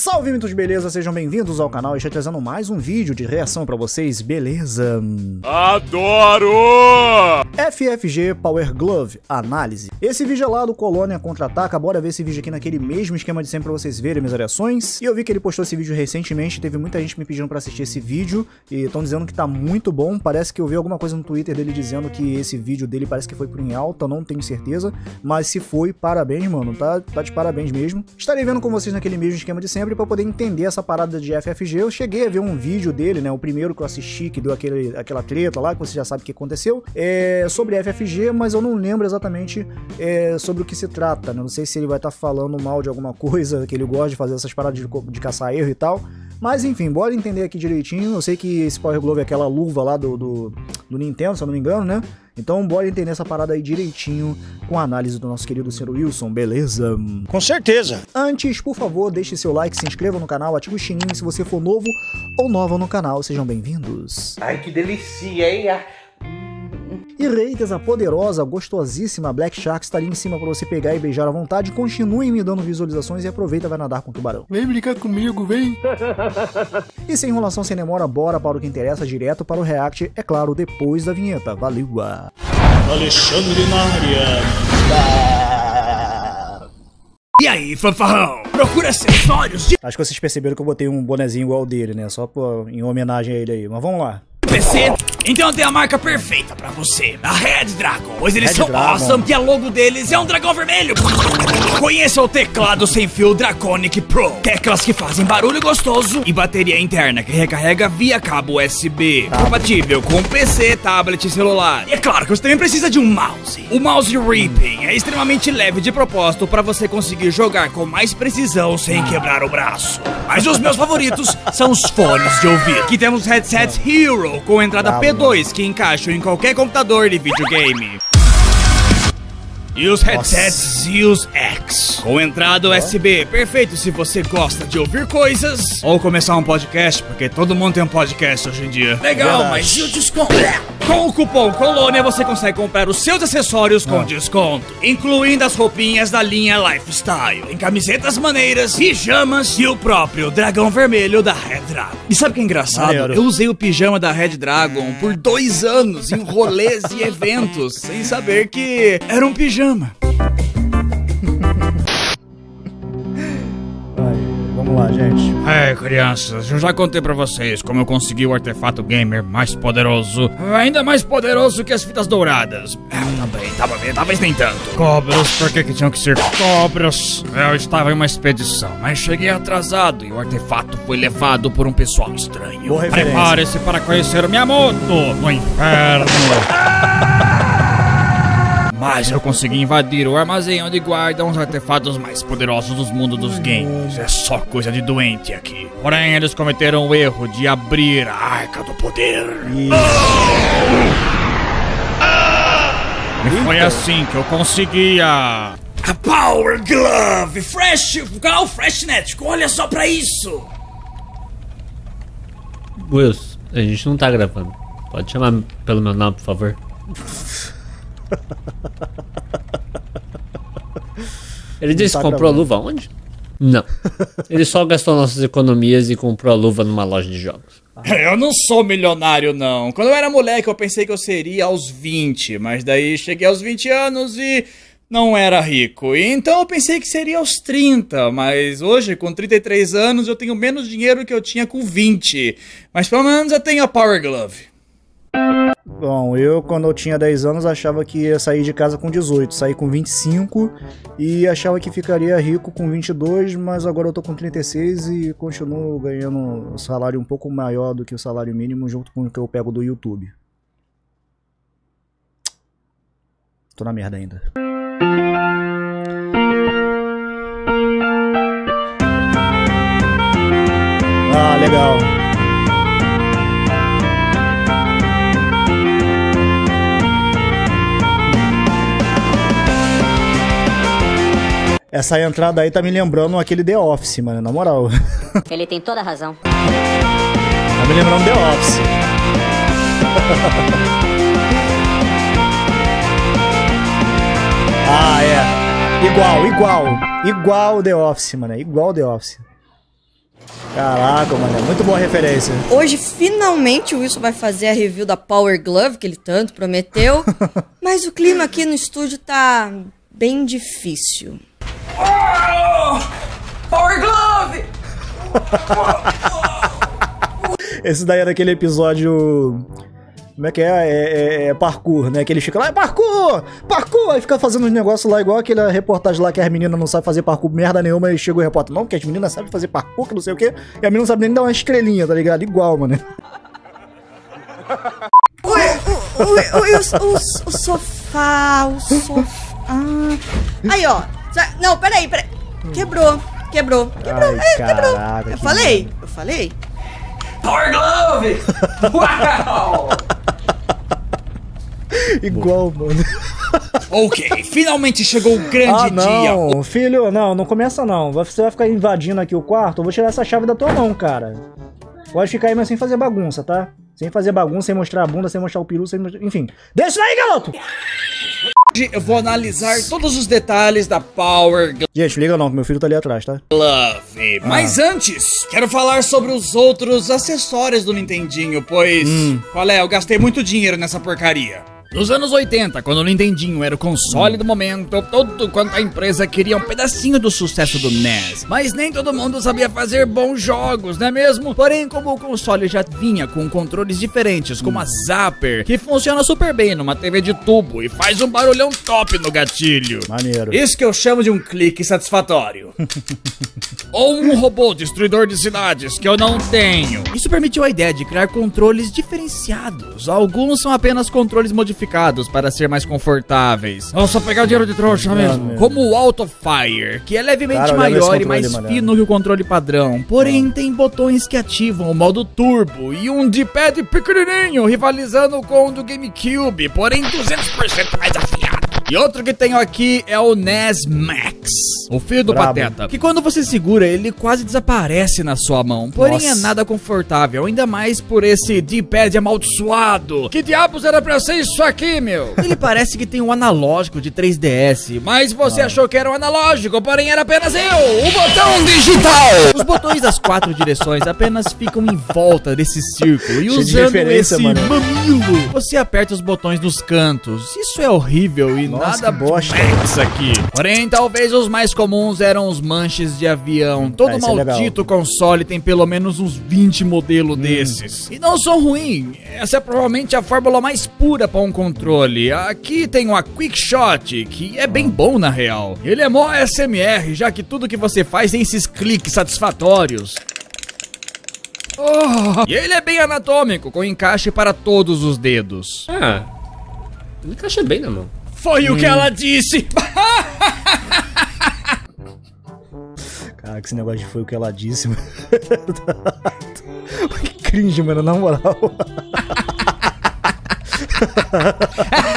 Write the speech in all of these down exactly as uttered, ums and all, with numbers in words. Salve, mitos, beleza? Sejam bem-vindos ao canal. Estou trazendo mais um vídeo de reação pra vocês, beleza? Adoro! F F G Power Glove, análise. Esse vídeo é lá do Colônia Contra-Ataca. Bora ver esse vídeo aqui naquele mesmo esquema de sempre pra vocês verem minhas reações. E eu vi que ele postou esse vídeo recentemente, teve muita gente me pedindo pra assistir esse vídeo e estão dizendo que tá muito bom. Parece que eu vi alguma coisa no Twitter dele dizendo que esse vídeo dele parece que foi pro em alta, não tenho certeza. Mas se foi, parabéns, mano. Tá, tá de parabéns mesmo. Estarei vendo com vocês naquele mesmo esquema de sempre. Sempre pra poder entender essa parada de F F G, eu cheguei a ver um vídeo dele, né, o primeiro que eu assisti, que deu aquele, aquela treta lá, que você já sabe o que aconteceu, é, sobre F F G, mas eu não lembro exatamente é, sobre o que se trata, né? Não sei se ele vai estar tá falando mal de alguma coisa, que ele gosta de fazer essas paradas de, de caçar erro e tal, mas enfim, bora entender aqui direitinho. Eu sei que esse Power Glove é aquela luva lá do, do, do Nintendo, se eu não me engano, né? Então bora entender essa parada aí direitinho com a análise do nosso querido senhor Wilson, beleza? Com certeza! Antes, por favor, deixe seu like, se inscreva no canal, ative o sininho se você for novo ou nova no canal, sejam bem-vindos! Ai, que delícia, hein? E Reitas, a poderosa, gostosíssima Black Shark está ali em cima pra você pegar e beijar à vontade. Continuem me dando visualizações e aproveita, vai nadar com o tubarão. Vem brincar comigo, vem! E sem enrolação, sem demora, bora para o que interessa, direto para o react, é claro, depois da vinheta. Valeu! A... Alexandre na área. Ah... E aí, fanfarrão? Procura acessórios de... Acho que vocês perceberam que eu botei um bonezinho igual dele, né? Só pra... em homenagem a ele aí, mas vamos lá. P C, então tem a marca perfeita pra você, a Red Dragon, pois eles Red são Dragon. Awesome e a logo deles é um dragão vermelho. Conheça o teclado sem fio Draconic Pro, teclas que fazem barulho gostoso e bateria interna que recarrega via cabo U S B, ah. compatível com P C, tablet e celular. E é claro que você também precisa de um mouse. O mouse Ripping é extremamente leve de propósito pra você conseguir jogar com mais precisão sem quebrar o braço. Mas os meus favoritos são os fones de ouvido. Aqui temos headsets Hero com entrada P dois, que encaixam em qualquer computador de videogame. E os headsets Zeus X, com entrada U S B, perfeito se você gosta de ouvir coisas ou começar um podcast, porque todo mundo tem um podcast hoje em dia. Legal, mas e o desconto? Com o cupom Colônia você consegue comprar os seus acessórios com desconto, incluindo as roupinhas da linha Lifestyle, em camisetas maneiras, pijamas e o próprio dragão vermelho da Red Dragon. E sabe o que é engraçado? Maneiro. Eu usei o pijama da Red Dragon por dois anos em rolês e eventos, sem saber que era um pijama. Vai, vamos lá, gente. É, crianças, eu já contei pra vocês como eu consegui o artefato gamer mais poderoso, ainda mais poderoso que as fitas douradas. Eu também, tava bem, talvez nem tanto. Cobras, por que que tinham que ser cobras? Eu estava em uma expedição, mas cheguei atrasado e o artefato foi levado por um pessoal estranho. Prepare-se para conhecer minha moto no inferno. Mas eu consegui invadir o armazém onde guardam os artefatos mais poderosos dos mundos dos games. É só coisa de doente aqui. Porém, eles cometeram o erro de abrir a Arca do Poder. E foi assim que eu consegui a... a Power Glove Fresh... Glove Freshnet. Olha só pra isso. Wilson, a gente não tá gravando. Pode chamar pelo meu nome, por favor. Ele disse que comprou a luva onde? Não. Ele só gastou nossas economias e comprou a luva numa loja de jogos. Eu não sou milionário, não. Quando eu era moleque, eu pensei que eu seria aos vinte. Mas daí cheguei aos vinte anos e não era rico. Então eu pensei que seria aos trinta. Mas hoje, com trinta e três anos, eu tenho menos dinheiro que eu tinha com vinte. Mas pelo menos eu tenho a Power Glove. Bom, eu quando eu tinha dez anos achava que ia sair de casa com dezoito, saí com vinte e cinco e achava que ficaria rico com vinte e dois, mas agora eu tô com trinta e seis e continuo ganhando um salário um pouco maior do que o salário mínimo junto com o que eu pego do YouTube. Tô na merda ainda. Ah, legal. Essa entrada aí tá me lembrando aquele The Office, mano, na moral. Ele tem toda a razão. Tá me lembrando The Office. Ah, é. Igual, igual. Igual The Office, mano. Igual The Office. Caraca, mano, é muito boa referência. Hoje, finalmente, o Wilson vai fazer a review da Power Glove, que ele tanto prometeu. Mas o clima aqui no estúdio tá bem difícil. Oh! Power Glove! Esse daí era aquele episódio... Como é que é? É, é, é parkour, né? Que ele fica lá, é parkour! Parkour! Aí fica fazendo uns negócios lá, igual aquela reportagem lá que as meninas não sabem fazer parkour merda nenhuma, e chega o repórter, não, porque as meninas sabem fazer parkour, que não sei o quê, e a menina não sabe nem dar uma estrelinha, tá ligado? Igual, mano. O, o, o, o, o sofá, o sofá... Aí, ó. Não, peraí, peraí. Quebrou, quebrou, quebrou, Ai, é, quebrou. Caraca, eu falei, lindo. eu falei. Power Glove! Uau! Igual, mano. Ok, finalmente chegou o grande ah, não. dia. Filho, não, não começa não. Você vai ficar invadindo aqui o quarto, eu vou tirar essa chave da tua mão, cara. Pode ficar aí, mas sem fazer bagunça, tá? Sem fazer bagunça, sem mostrar a bunda, sem mostrar o peru, sem mostrar... Enfim, deixa aí, garoto! Hoje eu vou analisar todos os detalhes da Power Glove. Gente, liga não, que meu filho tá ali atrás, tá? Glove. Ah. Mas antes, quero falar sobre os outros acessórios do Nintendinho, pois... Hum. Qual é? Eu gastei muito dinheiro nessa porcaria. Nos anos oitenta, quando o Nintendinho era o console do momento, todo quanto a empresa queria um pedacinho do sucesso do N E S. Mas nem todo mundo sabia fazer bons jogos, não é mesmo? Porém, como o console já vinha com controles diferentes, como a Zapper, que funciona super bem numa T V de tubo e faz um barulhão top no gatilho. Maneiro. Isso que eu chamo de um clique satisfatório. Ou um robô destruidor de cidades, que eu não tenho. Isso permitiu a ideia de criar controles diferenciados. Alguns são apenas controles modificados para ser mais confortáveis. Vamos só pegar o dinheiro de trouxa mesmo. Como o AutoFire, que é levemente Cara, maior e mais mané. fino que o controle padrão. Porém, ah. tem botões que ativam o modo turbo e um D-pad pequenininho, rivalizando com o do GameCube, porém duzentos por cento mais afiado. E outro que tenho aqui é o N E S Max, o filho do Bravo. Pateta, que quando você segura, ele quase desaparece na sua mão. Porém, Nossa. é nada confortável, ainda mais por esse D-pad amaldiçoado. Que diabos era pra ser isso aqui, meu? Ele parece que tem um analógico de três D S, mas você ah. achou que era um analógico, porém era apenas eu, o botão digital. Os botões das quatro direções apenas ficam em volta desse círculo, e usando esse mano. mamilo, você aperta os botões nos cantos. Isso é horrível e... Nossa, nada bosta isso aqui. Porém, talvez os mais comuns eram os manches de avião. Todo é, maldito é console tem pelo menos uns vinte modelos hum. desses. E não são ruins. Essa é provavelmente a fórmula mais pura para um controle. Aqui tem uma Quick Shot, que é bem bom na real. Ele é mó A S M R, já que tudo que você faz tem esses cliques satisfatórios. Oh. E ele é bem anatômico, com encaixe para todos os dedos. Ah, ele encaixa bem na mão. Foi hum. o que ela disse! Caraca, esse negócio de foi o que ela disse, mano. Que cringe, mano, na moral.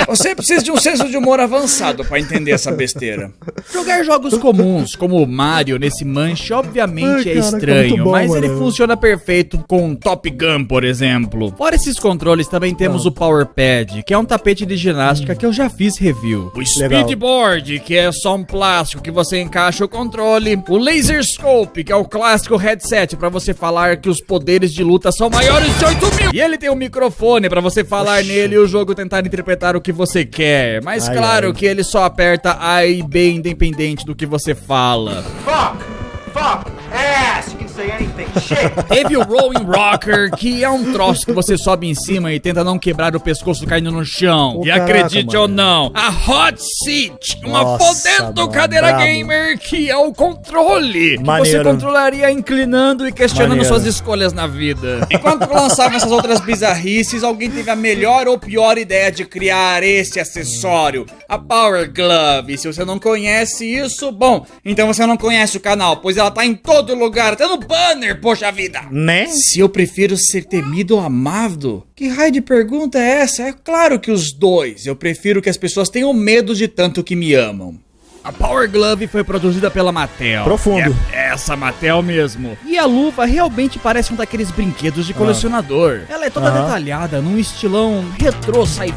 Você precisa de um senso de humor avançado pra entender essa besteira. Jogar jogos comuns, como o Mario nesse manche, obviamente Ai, é cara, estranho, bom, mas mano. ele funciona perfeito com o Top Gun, por exemplo. Fora esses controles, também temos ah. o Power Pad, que é um tapete de ginástica que eu já fiz review. O Speedboard, que é só um plástico que você encaixa o controle. O Laser Scope, que é o clássico headset pra você falar que os poderes de luta são maiores de oito mil. E ele tem um microfone pra você falar Oxi. nele e o jogo tentar interpretar o que você quer. Mas ai, claro ai. que ele só aperta A e B independente do que você fala. Fuck! Fuck! Ass! Teve o Rolling Rocker, que é um troço que você sobe em cima e tenta não quebrar o pescoço caindo no chão. Oh, e acredite caraca, ou não, a Hot Seat, uma fodendo cadeira bravo. gamer, que é o controle. Maneiro. Que você controlaria inclinando e questionando Maneiro. suas escolhas na vida. Enquanto lançavam essas outras bizarrices, alguém teve a melhor ou pior ideia de criar esse acessório, a Power Glove. E se você não conhece isso, bom, então você não conhece o canal, pois ela tá em todo lugar, até no banner, poxa vida! Né? Se eu prefiro ser temido ou amado? Que raio de pergunta é essa? É claro que os dois. Eu prefiro que as pessoas tenham medo de tanto que me amam. A Power Glove foi produzida pela Mattel. Profundo. É essa Mattel mesmo. E a luva realmente parece um daqueles brinquedos de colecionador. Ah. Ela é toda ah. detalhada, num estilão retrô sci-fi.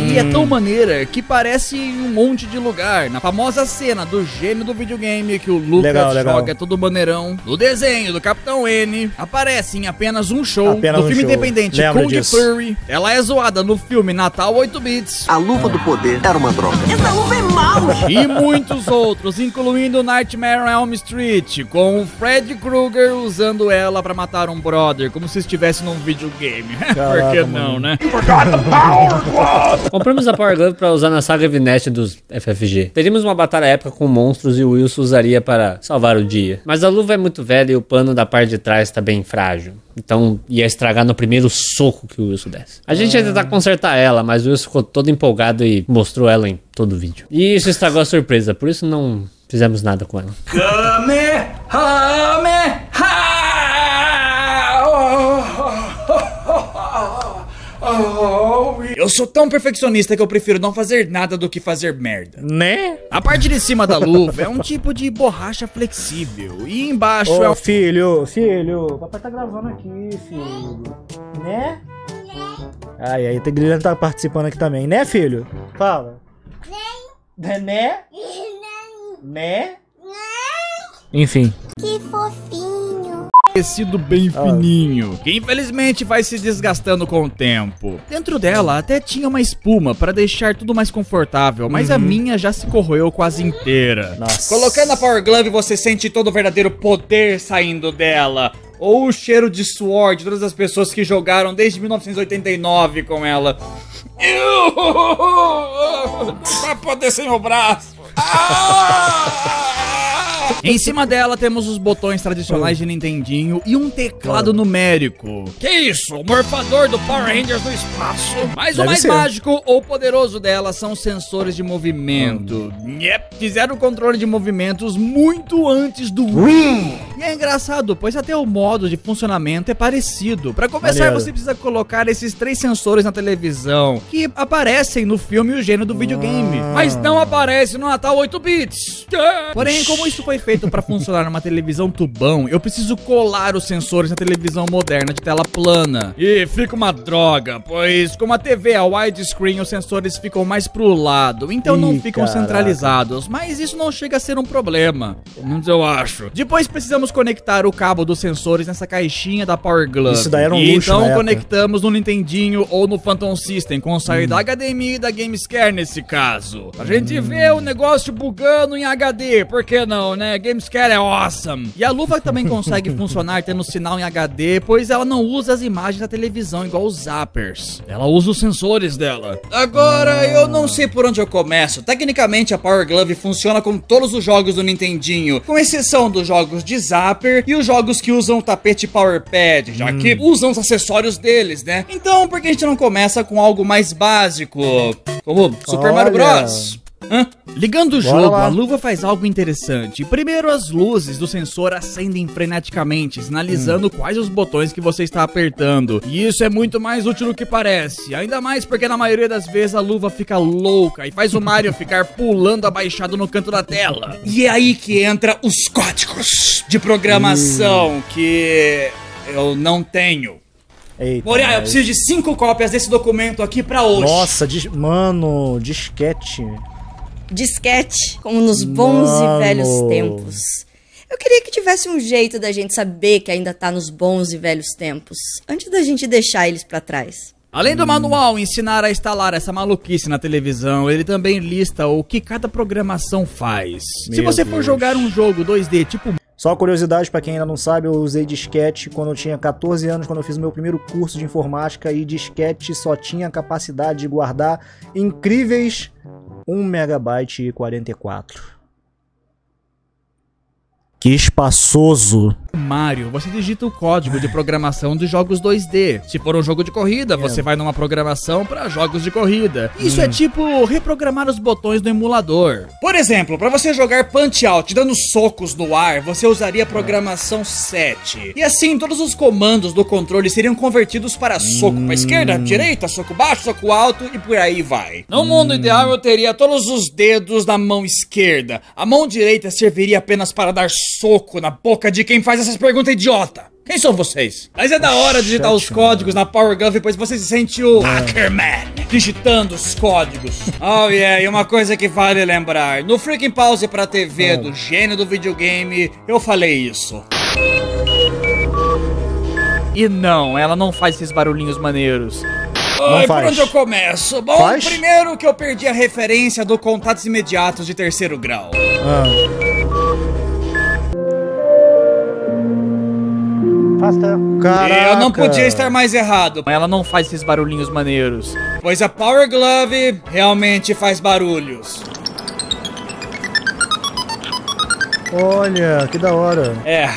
Hum. E é tão maneira que parece um monte de lugar. Na famosa cena do gênio do videogame que o Lucas legal, legal. joga todo maneirão. No desenho do Capitão N, aparece em apenas um show. Apenas no um filme show. independente Lembra Kung disso. Fury. Ela é zoada no filme Natal oito bits. A luva do poder era uma droga. Essa luva é mal. E muitos outros, incluindo Nightmare on Elm Street, com o Fred Krueger usando ela pra matar um brother, como se estivesse num videogame. Por que não, né? Compramos a Power Glove pra usar na saga Vinest dos F F G. Teríamos uma batalha épica com monstros e o Wilson usaria para salvar o dia. Mas a luva é muito velha e o pano da parte de trás tá bem frágil. Então ia estragar no primeiro soco que o Wilson desse. A gente ia tentar consertar ela, mas o Wilson ficou todo empolgado e mostrou ela em todo o vídeo. E isso estragou a surpresa, por isso não fizemos nada com ela. Kame, hame, ha! Oh, oh. Eu sou tão perfeccionista que eu prefiro não fazer nada do que fazer merda. Né? A parte de cima da luva é um tipo de borracha flexível. E embaixo oh, é o... filho, filho, o papai tá gravando aqui, filho. Né? Né? Ai, aí, o Guilherme tá participando aqui também. Né, filho? Fala. Né? Né? Né? Enfim. Que fofinho. Tecido bem fininho, que infelizmente vai se desgastando com o tempo. Dentro dela até tinha uma espuma para deixar tudo mais confortável, mas uhum. a minha já se corroeu quase inteira. Nossa. Colocando a Power Glove você sente todo o verdadeiro poder saindo dela. Ou o cheiro de suor de todas as pessoas que jogaram desde mil novecentos e oitenta e nove com ela. Pra poder ser meu braço. Em cima dela temos os botões tradicionais de Nintendinho e um teclado numérico. Que isso? O morfador do Power Rangers do espaço. Mas Deve o mais ser. mágico ou poderoso dela são sensores de movimento. Hum. Yep, fizeram o controle de movimentos muito antes do Wii. E é engraçado, pois até o modo de funcionamento é parecido. Pra começar, Valeu. você precisa colocar esses três sensores na televisão, que aparecem no filme O Gênio do Videogame, ah. mas não aparece no Natal oito bits. Porém, como isso foi feito para funcionar numa televisão tubão, eu preciso colar os sensores na televisão moderna de tela plana. E fica uma droga, pois como a T V é widescreen, os sensores ficam mais pro lado, então Ih, não ficam caraca. centralizados, mas isso não chega a ser um problema. Mas eu acho. Depois precisamos conectar o cabo dos sensores nessa caixinha da Power Glove. Isso daí era um e luxo, então conectamos no Nintendinho ou no Phantom System, com saída hum. H D M I e da GameScare nesse caso. A gente hum. vê o negócio bugando em H D, por que não, né? GameScare é awesome. E a luva também consegue funcionar tendo sinal em H D, pois ela não usa as imagens da televisão igual os zappers. Ela usa os sensores dela. Agora, ah. eu não sei por onde eu começo. Tecnicamente, a Power Glove funciona com todos os jogos do Nintendinho, com exceção dos jogos de zapper e os jogos que usam o tapete Power Pad, já hum. que usam os acessórios deles, né? Então, por que a gente não começa com algo mais básico? Como Super Olha. Mario Bros. Hã? Ligando o jogo, a luva faz algo interessante. Primeiro, as luzes do sensor acendem freneticamente, sinalizando hum. quais os botões que você está apertando. E isso é muito mais útil do que parece, ainda mais porque na maioria das vezes a luva fica louca e faz o Mario ficar pulando abaixado no canto da tela. E é aí que entra os códigos de programação hum. que eu não tenho. Eita, Moria, eu preciso de cinco cópias desse documento aqui pra hoje. Nossa, dis... mano, disquete. Disquete, como nos bons Mano. e velhos tempos. Eu queria que tivesse um jeito da gente saber que ainda tá nos bons e velhos tempos, antes da gente deixar eles pra trás. Além do manual ensinar a instalar essa maluquice na televisão, ele também lista o que cada programação faz. Meu Se você Deus. for jogar um jogo dois D tipo... Só curiosidade, pra quem ainda não sabe, eu usei disquete quando eu tinha quatorze anos, quando eu fiz o meu primeiro curso de informática, e disquete só tinha a capacidade de guardar incríveis... um megabyte e quarenta e quatro. Que espaçoso. Mario, você digita o código de programação de jogos dois D. Se for um jogo de corrida, você vai numa programação para jogos de corrida. Isso hum. é tipo reprogramar os botões do emulador. Por exemplo, para você jogar Punch-Out dando socos no ar, você usaria a programação sete. E assim, todos os comandos do controle seriam convertidos para soco hum. para esquerda, direita, soco baixo, soco alto e por aí vai. No hum. mundo ideal, eu teria todos os dedos na mão esquerda. A mão direita serviria apenas para dar soco na boca de quem faz essas perguntas idiota. Quem são vocês? Mas é da hora digitar os códigos na Power Glove, pois você se sente o Hackerman digitando os códigos. Oh yeah, e uma coisa que vale lembrar. No Freaking Pause pra T V do gênio do videogame, eu falei isso. E não, ela não faz esses barulhinhos maneiros. Ai, por onde eu começo? Bom, faz? Primeiro que eu perdi a referência do Contatos Imediatos de Terceiro Grau. Ah. Caraca. Eu não podia estar mais errado. Ela não faz esses barulhinhos maneiros. Pois a Power Glove realmente faz barulhos. Olha, que da hora. É.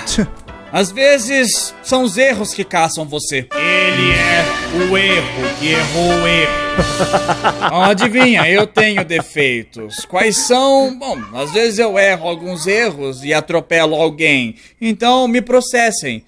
Às vezes, são os erros que caçam você. Ele é o erro que errou o erro. Bom, adivinha, eu tenho defeitos. Quais são? Bom, às vezes eu erro alguns erros e atropelo alguém. Então, me processem.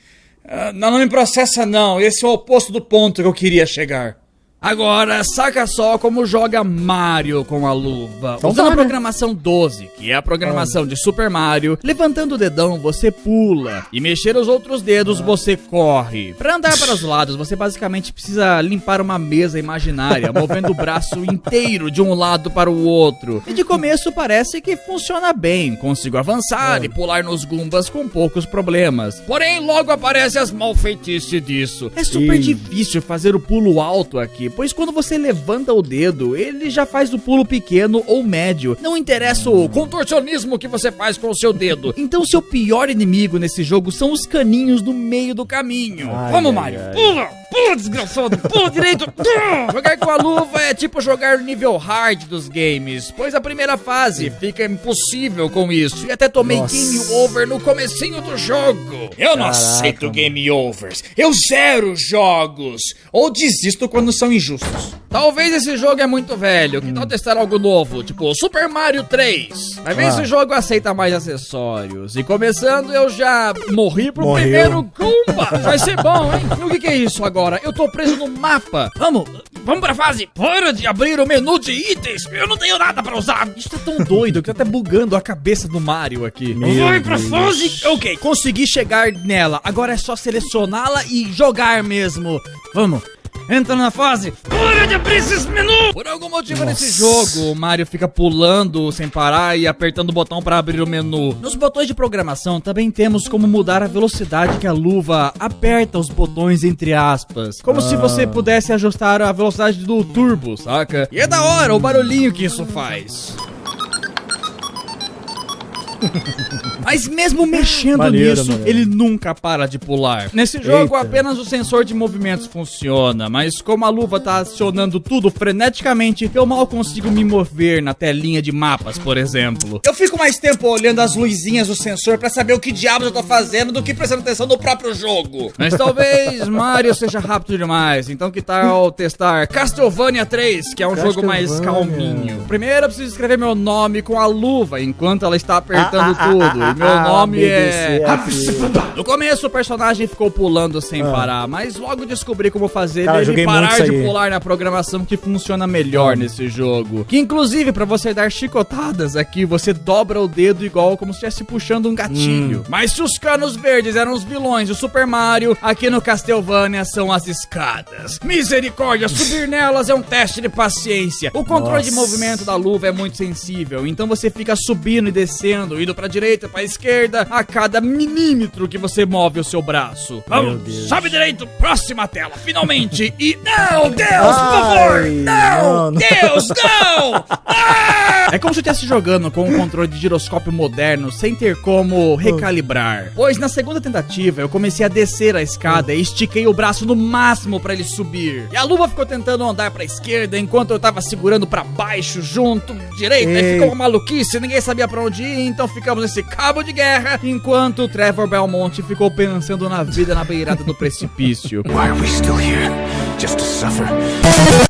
Uh, não, não me processa não, esse é o oposto do ponto que eu queria chegar. Agora, saca só como joga Mario com a luva. Então, usando tá, a programação doze, que é a programação ah. de Super Mario, levantando o dedão você pula, e mexer os outros dedos ah. você corre. Pra andar para os lados, você basicamente precisa limpar uma mesa imaginária, movendo o braço inteiro de um lado para o outro. E de começo parece que funciona bem, consigo avançar ah. e pular nos Goombas com poucos problemas. Porém, logo aparecem as malfeitices disso. É super Sim. difícil fazer o pulo alto aqui, pois quando você levanta o dedo, ele já faz o pulo pequeno ou médio. Não interessa o contorcionismo que você faz com o seu dedo. Então seu pior inimigo nesse jogo são os caninhos no meio do caminho. Ai, Vamos, ai, Mario. Ai. Pula! Pula, desgraçado! Pula direito! Jogar com a luva é tipo jogar o nível hard dos games, pois a primeira fase fica impossível com isso. E até tomei Nossa. game over no comecinho do jogo. Eu não Caraca. aceito game overs. Eu zero jogos. Ou desisto quando são injustos. Talvez esse jogo é muito velho. Que tal testar algo novo? Tipo Super Mario três. Vai ver ah. se o jogo aceita mais acessórios. E começando, eu já morri pro Morreu. primeiro Goomba. Vai ser bom, hein? E o que, que é isso agora? Eu tô preso no mapa. Vamos, vamos pra fase. Para de abrir o menu de itens. Eu não tenho nada pra usar. Isso tá tão doido que tá até bugando a cabeça do Mario aqui. Meu Vai pra Deus. fase. Ok, consegui chegar nela. Agora é só selecioná-la e jogar mesmo. Vamos. Entra na fase. Para de abrir esses menus! Por algum motivo Nossa. nesse jogo, o Mario fica pulando sem parar e apertando o botão para abrir o menu. Nos botões de programação também temos como mudar a velocidade que a luva aperta os botões entre aspas. Como ah. se você pudesse ajustar a velocidade do turbo, saca? E é da hora o barulhinho que isso faz. Mas mesmo mexendo maneiro, nisso, maneiro. ele nunca para de pular. Nesse jogo, Eita. apenas o sensor de movimentos funciona, mas como a luva tá acionando tudo freneticamente, eu mal consigo me mover na telinha de mapas, por exemplo. Eu fico mais tempo olhando as luzinhas do sensor pra saber o que diabos eu tô fazendo do que prestando atenção no próprio jogo. Mas talvez Mario seja rápido demais, então que tal testar Castlevania três, que é um jogo mais calminho. Primeiro eu preciso escrever meu nome com a luva, enquanto ela está apertando Ah, ah, tudo. Ah, ah, meu ah, nome é... No começo o personagem ficou pulando sem ah. parar, mas logo descobri como fazer Cara, ele parar de pular na programação que funciona melhor hum. nesse jogo. Que inclusive pra você dar chicotadas aqui, você dobra o dedo igual como se estivesse puxando um gatilho. Hum. Mas se os canos verdes eram os vilões do Super Mario, aqui no Castlevania são as escadas. Misericórdia, subir nelas é um teste de paciência. O controle Nossa. de movimento da luva é muito sensível, então você fica subindo e descendo, indo pra direita, pra esquerda, a cada milímetro que você move o seu braço. Vamos, sobe direito, próxima tela, finalmente, e... Não, Deus, Ai, por favor! Não, não, Deus, não! Ah! É como se eu estivesse jogando com um controle de giroscópio moderno, sem ter como recalibrar. Pois na segunda tentativa, eu comecei a descer a escada e estiquei o braço no máximo pra ele subir. E a luva ficou tentando andar pra esquerda, enquanto eu tava segurando pra baixo, junto, direita, e ficou uma maluquice, ninguém sabia pra onde ir, então nós ficamos nesse cabo de guerra, enquanto o Trevor Belmonte ficou pensando na vida na beirada do precipício. Why are we still here? Just to suffer.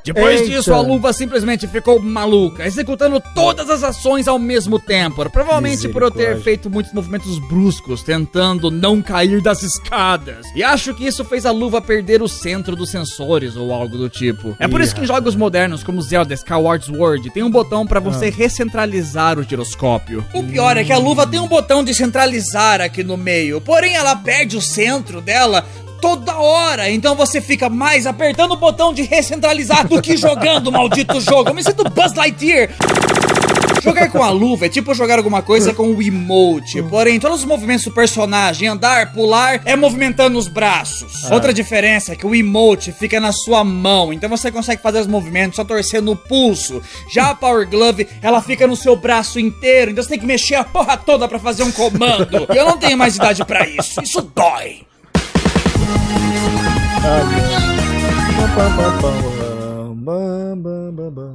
Depois Eita. disso, a luva simplesmente ficou maluca, executando todas as ações ao mesmo tempo, provavelmente por eu ter feito muitos movimentos bruscos, tentando não cair das escadas. E acho que isso fez a luva perder o centro dos sensores ou algo do tipo. É por isso que em jogos modernos, como Zelda Skyward Sword, tem um botão pra você recentralizar o giroscópio. O pior é que a luva tem um botão de centralizar aqui no meio, porém ela perde o centro dela toda hora, então você fica mais apertando o botão de recentralizar do que jogando o maldito jogo. Eu me sinto Buzz Lightyear. Jogar com a luva é tipo jogar alguma coisa com o emote, porém todos os movimentos do personagem, andar, pular, é movimentando os braços. Ah. Outra diferença é que o emote fica na sua mão, então você consegue fazer os movimentos só torcendo o pulso. Já a Power Glove, ela fica no seu braço inteiro, então você tem que mexer a porra toda pra fazer um comando. Eu não tenho mais idade pra isso, isso dói.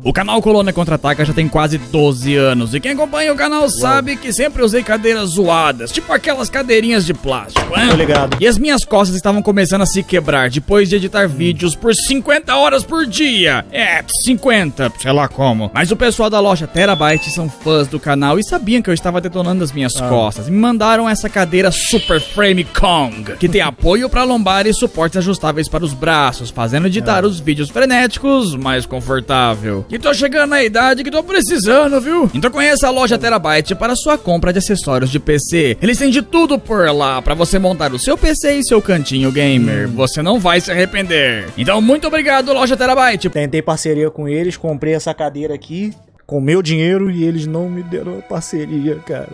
O canal Colônia Contra-Ataca já tem quase doze anos, e quem acompanha o canal sabe que sempre usei cadeiras zoadas, tipo aquelas cadeirinhas de plástico, hein? Tô ligado. E as minhas costas estavam começando a se quebrar depois de editar vídeos por cinquenta horas por dia. É, cinquenta, sei lá como. Mas o pessoal da loja Terabyte são fãs do canal e sabiam que eu estava detonando as minhas ah. costas. Me mandaram essa cadeira Super Frame Kong, que tem apoio pra lombar e suportes ajustáveis para os braços, fazendo editar ah. os vídeos frenéticos mais confortável. E tô chegando na idade que tô precisando, viu? Então conheça a loja Terabyte para sua compra de acessórios de P C. Eles têm de tudo por lá para você montar o seu P C e seu cantinho gamer. Você não vai se arrepender. Então muito obrigado, loja Terabyte. Tentei parceria com eles, comprei essa cadeira aqui com meu dinheiro e eles não me deram parceria, cara.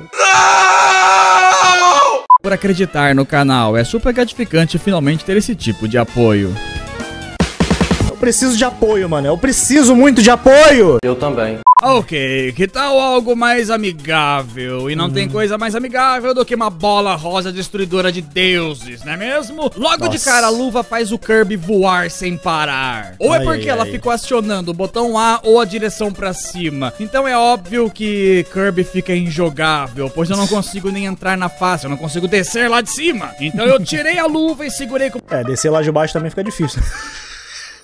Não! Por acreditar no canal, é super gratificante finalmente ter esse tipo de apoio. Eu preciso de apoio, mano. Eu preciso muito de apoio. Eu também. Ok, que tal algo mais amigável? E não hum. tem coisa mais amigável do que uma bola rosa destruidora de deuses, não é mesmo? Logo Nossa. de cara, a luva faz o Kirby voar sem parar. Ou ai, é porque ai, ela ai. ficou acionando o botão A ou a direção pra cima. Então é óbvio que Kirby fica injogável, pois eu não consigo nem entrar na face, eu não consigo descer lá de cima. Então eu tirei a luva e segurei com... É, descer lá de baixo também fica difícil.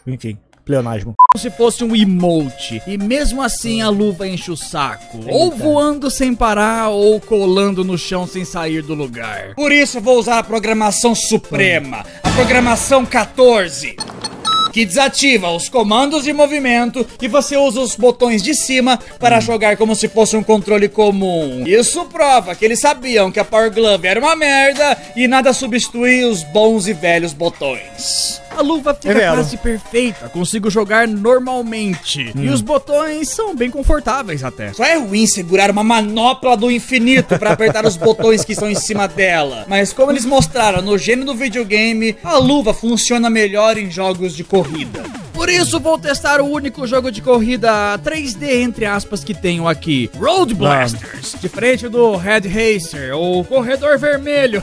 Enfim, pleonasmo. Como se fosse um emote, e mesmo assim a luva enche o saco. Eita. Ou voando sem parar, ou colando no chão sem sair do lugar. Por isso eu vou usar a programação suprema, a programação quatorze, que desativa os comandos de movimento e você usa os botões de cima para hum. jogar como se fosse um controle comum. Isso prova que eles sabiam que a Power Glove era uma merda e nada substitui os bons e velhos botões. A luva fica é quase perfeita, consigo jogar normalmente. Hum. E os botões são bem confortáveis até. Só é ruim segurar uma manopla do infinito pra apertar os botões que estão em cima dela. Mas como eles mostraram no gênio do videogame, a luva funciona melhor em jogos de corrida. Por isso vou testar o único jogo de corrida três D, entre aspas, que tenho aqui. Road Blasters. Não. De frente do Red Racer, ou Corredor Vermelho.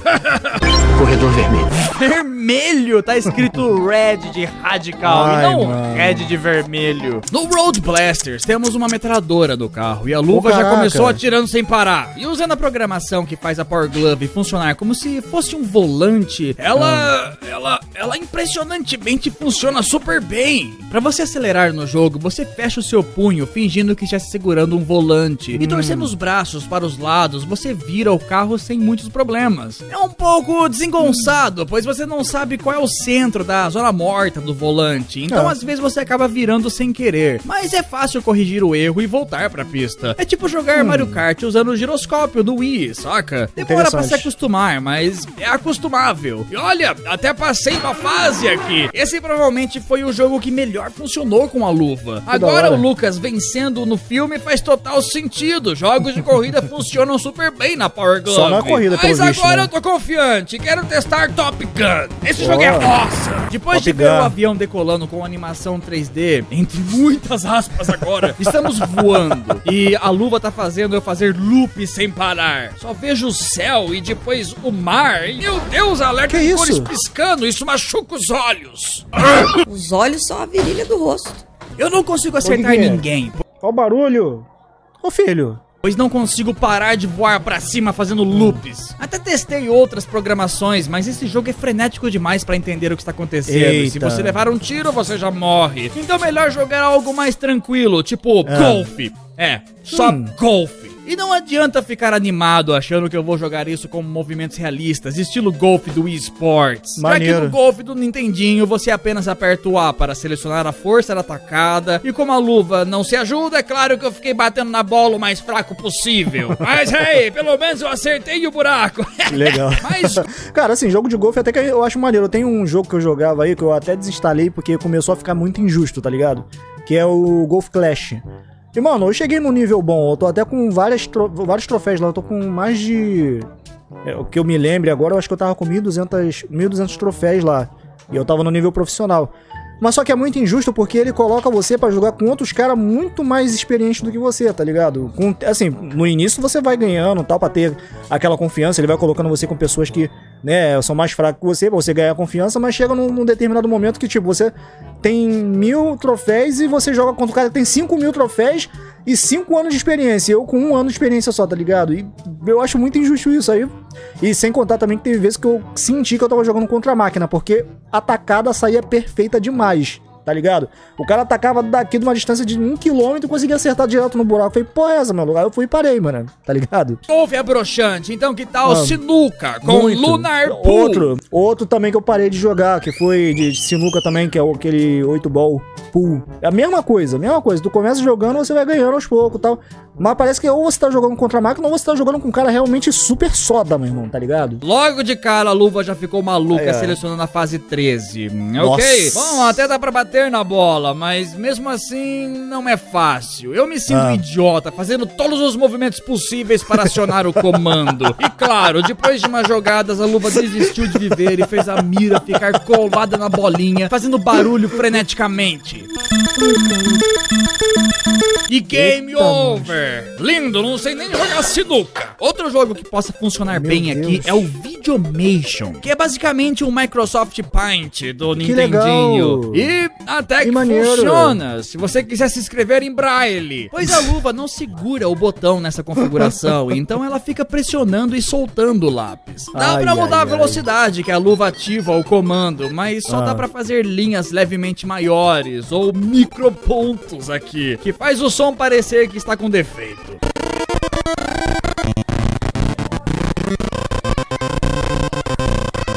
Corredor Vermelho. Vermelho? Tá escrito... Red de radical, ai, e não mano. Red de vermelho. No Road Blasters temos uma metralhadora do carro e a luva oh, já começou atirando sem parar. E usando a programação que faz a Power Glove funcionar como se fosse um volante, ela, ah. ela, ela impressionantemente funciona super bem. Pra você acelerar no jogo, você fecha o seu punho fingindo que está segurando um volante hum. e torcendo os braços para os lados, você vira o carro sem muitos problemas. É um pouco desengonçado, hum. pois você não sabe qual é o centro da zona morta do volante, então é. às vezes você acaba virando sem querer, mas é fácil corrigir o erro e voltar pra pista. É tipo jogar hum. Mario Kart usando o giroscópio do Wii, saca? Demora pra se acostumar, mas é acostumável. E olha, até passei uma fase aqui. Esse provavelmente foi o jogo que melhor funcionou com a luva. Que agora o Lucas vencendo no filme faz total sentido. Jogos de corrida funcionam super bem na Power Glove. Só na corrida, pelo mas visto, agora né? eu tô confiante, quero testar Top Gun. Esse Boa. jogo é awesome. Depois de ver o avião decolando com animação três D, entre muitas aspas agora, estamos voando. E a luva tá fazendo eu fazer loop sem parar. Só vejo o céu e depois o mar. E, meu Deus, alerta de cores piscando, isso machuca os olhos. Os olhos são a virilha do rosto. Eu não consigo acertar ninguém. Olha o barulho. Ô filho, pois não consigo parar de voar pra cima fazendo loops. Até testei outras programações, mas esse jogo é frenético demais pra entender o que está acontecendo. Eita. Se você levar um tiro, você já morre. Então melhor jogar algo mais tranquilo, tipo ah. golfe. É, só hum. golfe. E não adianta ficar animado achando que eu vou jogar isso com movimentos realistas, estilo golfe do Wii Sports. Maneiro. Já que no golfe do Nintendinho você apenas aperta o A para selecionar a força da atacada, e como a luva não se ajuda, é claro que eu fiquei batendo na bola o mais fraco possível. Mas hey, pelo menos eu acertei o buraco. Legal. Mas... Cara, assim, jogo de golfe até que eu acho maneiro. Eu tenho um jogo que eu jogava aí que eu até desinstalei porque começou a ficar muito injusto, tá ligado? Que é o Golf Clash. E, mano, eu cheguei num nível bom, eu tô até com várias tro vários troféus lá, eu tô com mais de... É, o que eu me lembro agora, eu acho que eu tava com mil e duzentos troféus lá, e eu tava no nível profissional. Mas só que é muito injusto porque ele coloca você pra jogar com outros caras muito mais experientes do que você, tá ligado? Com, assim, no início você vai ganhando e tal, pra ter aquela confiança, ele vai colocando você com pessoas que... né, são mais fracos que você, pra você ganhar confiança, mas chega num, num determinado momento que, tipo, você tem mil troféus e você joga contra o cara que tem cinco mil troféus e cinco anos de experiência, eu com um ano de experiência só, tá ligado? E eu acho muito injusto isso aí, e sem contar também que teve vezes que eu senti que eu tava jogando contra a máquina, porque a tacada saía perfeita demais, tá ligado? O cara atacava daqui de uma distância de um quilômetro e conseguia acertar direto no buraco. Eu falei, pô, essa, meu lugar. Eu fui e parei, mano, tá ligado? Golfe é broxante, então que tal mano, sinuca com muito. Lunar Pool? Outro, outro também que eu parei de jogar, que foi de, de sinuca também, que é aquele oito ball pool. É a mesma coisa, a mesma coisa. Tu começa jogando, você vai ganhando aos poucos e tal. Mas parece que ou você tá jogando contra a máquina ou você tá jogando com um cara realmente super soda, meu irmão, tá ligado? Logo de cara a luva já ficou maluca, é. Selecionando a fase treze. Nossa. Ok, bom, até dá pra bater na bola, mas mesmo assim não é fácil. Eu me sinto ah. idiota fazendo todos os movimentos possíveis para acionar o comando. E claro, depois de umas jogadas, a luva desistiu de viver e fez a mira ficar colada na bolinha, fazendo barulho freneticamente. E game Eita, over! Lindo, não sei nem jogar sinuca. Outro jogo que possa funcionar Meu bem Deus. Aqui é o Videomation, que é basicamente um Microsoft Paint do que Nintendinho. Legal. E até que maneiro. Funciona, se você quiser se escrever em braille. Pois a luva não segura o botão nessa configuração, então ela fica pressionando e soltando o lápis. Dá ai, pra mudar ai, a velocidade ai. Que a luva ativa o comando, mas só ah. dá pra fazer linhas levemente maiores ou micropontos aqui, que faz o som parecer que está com defeito.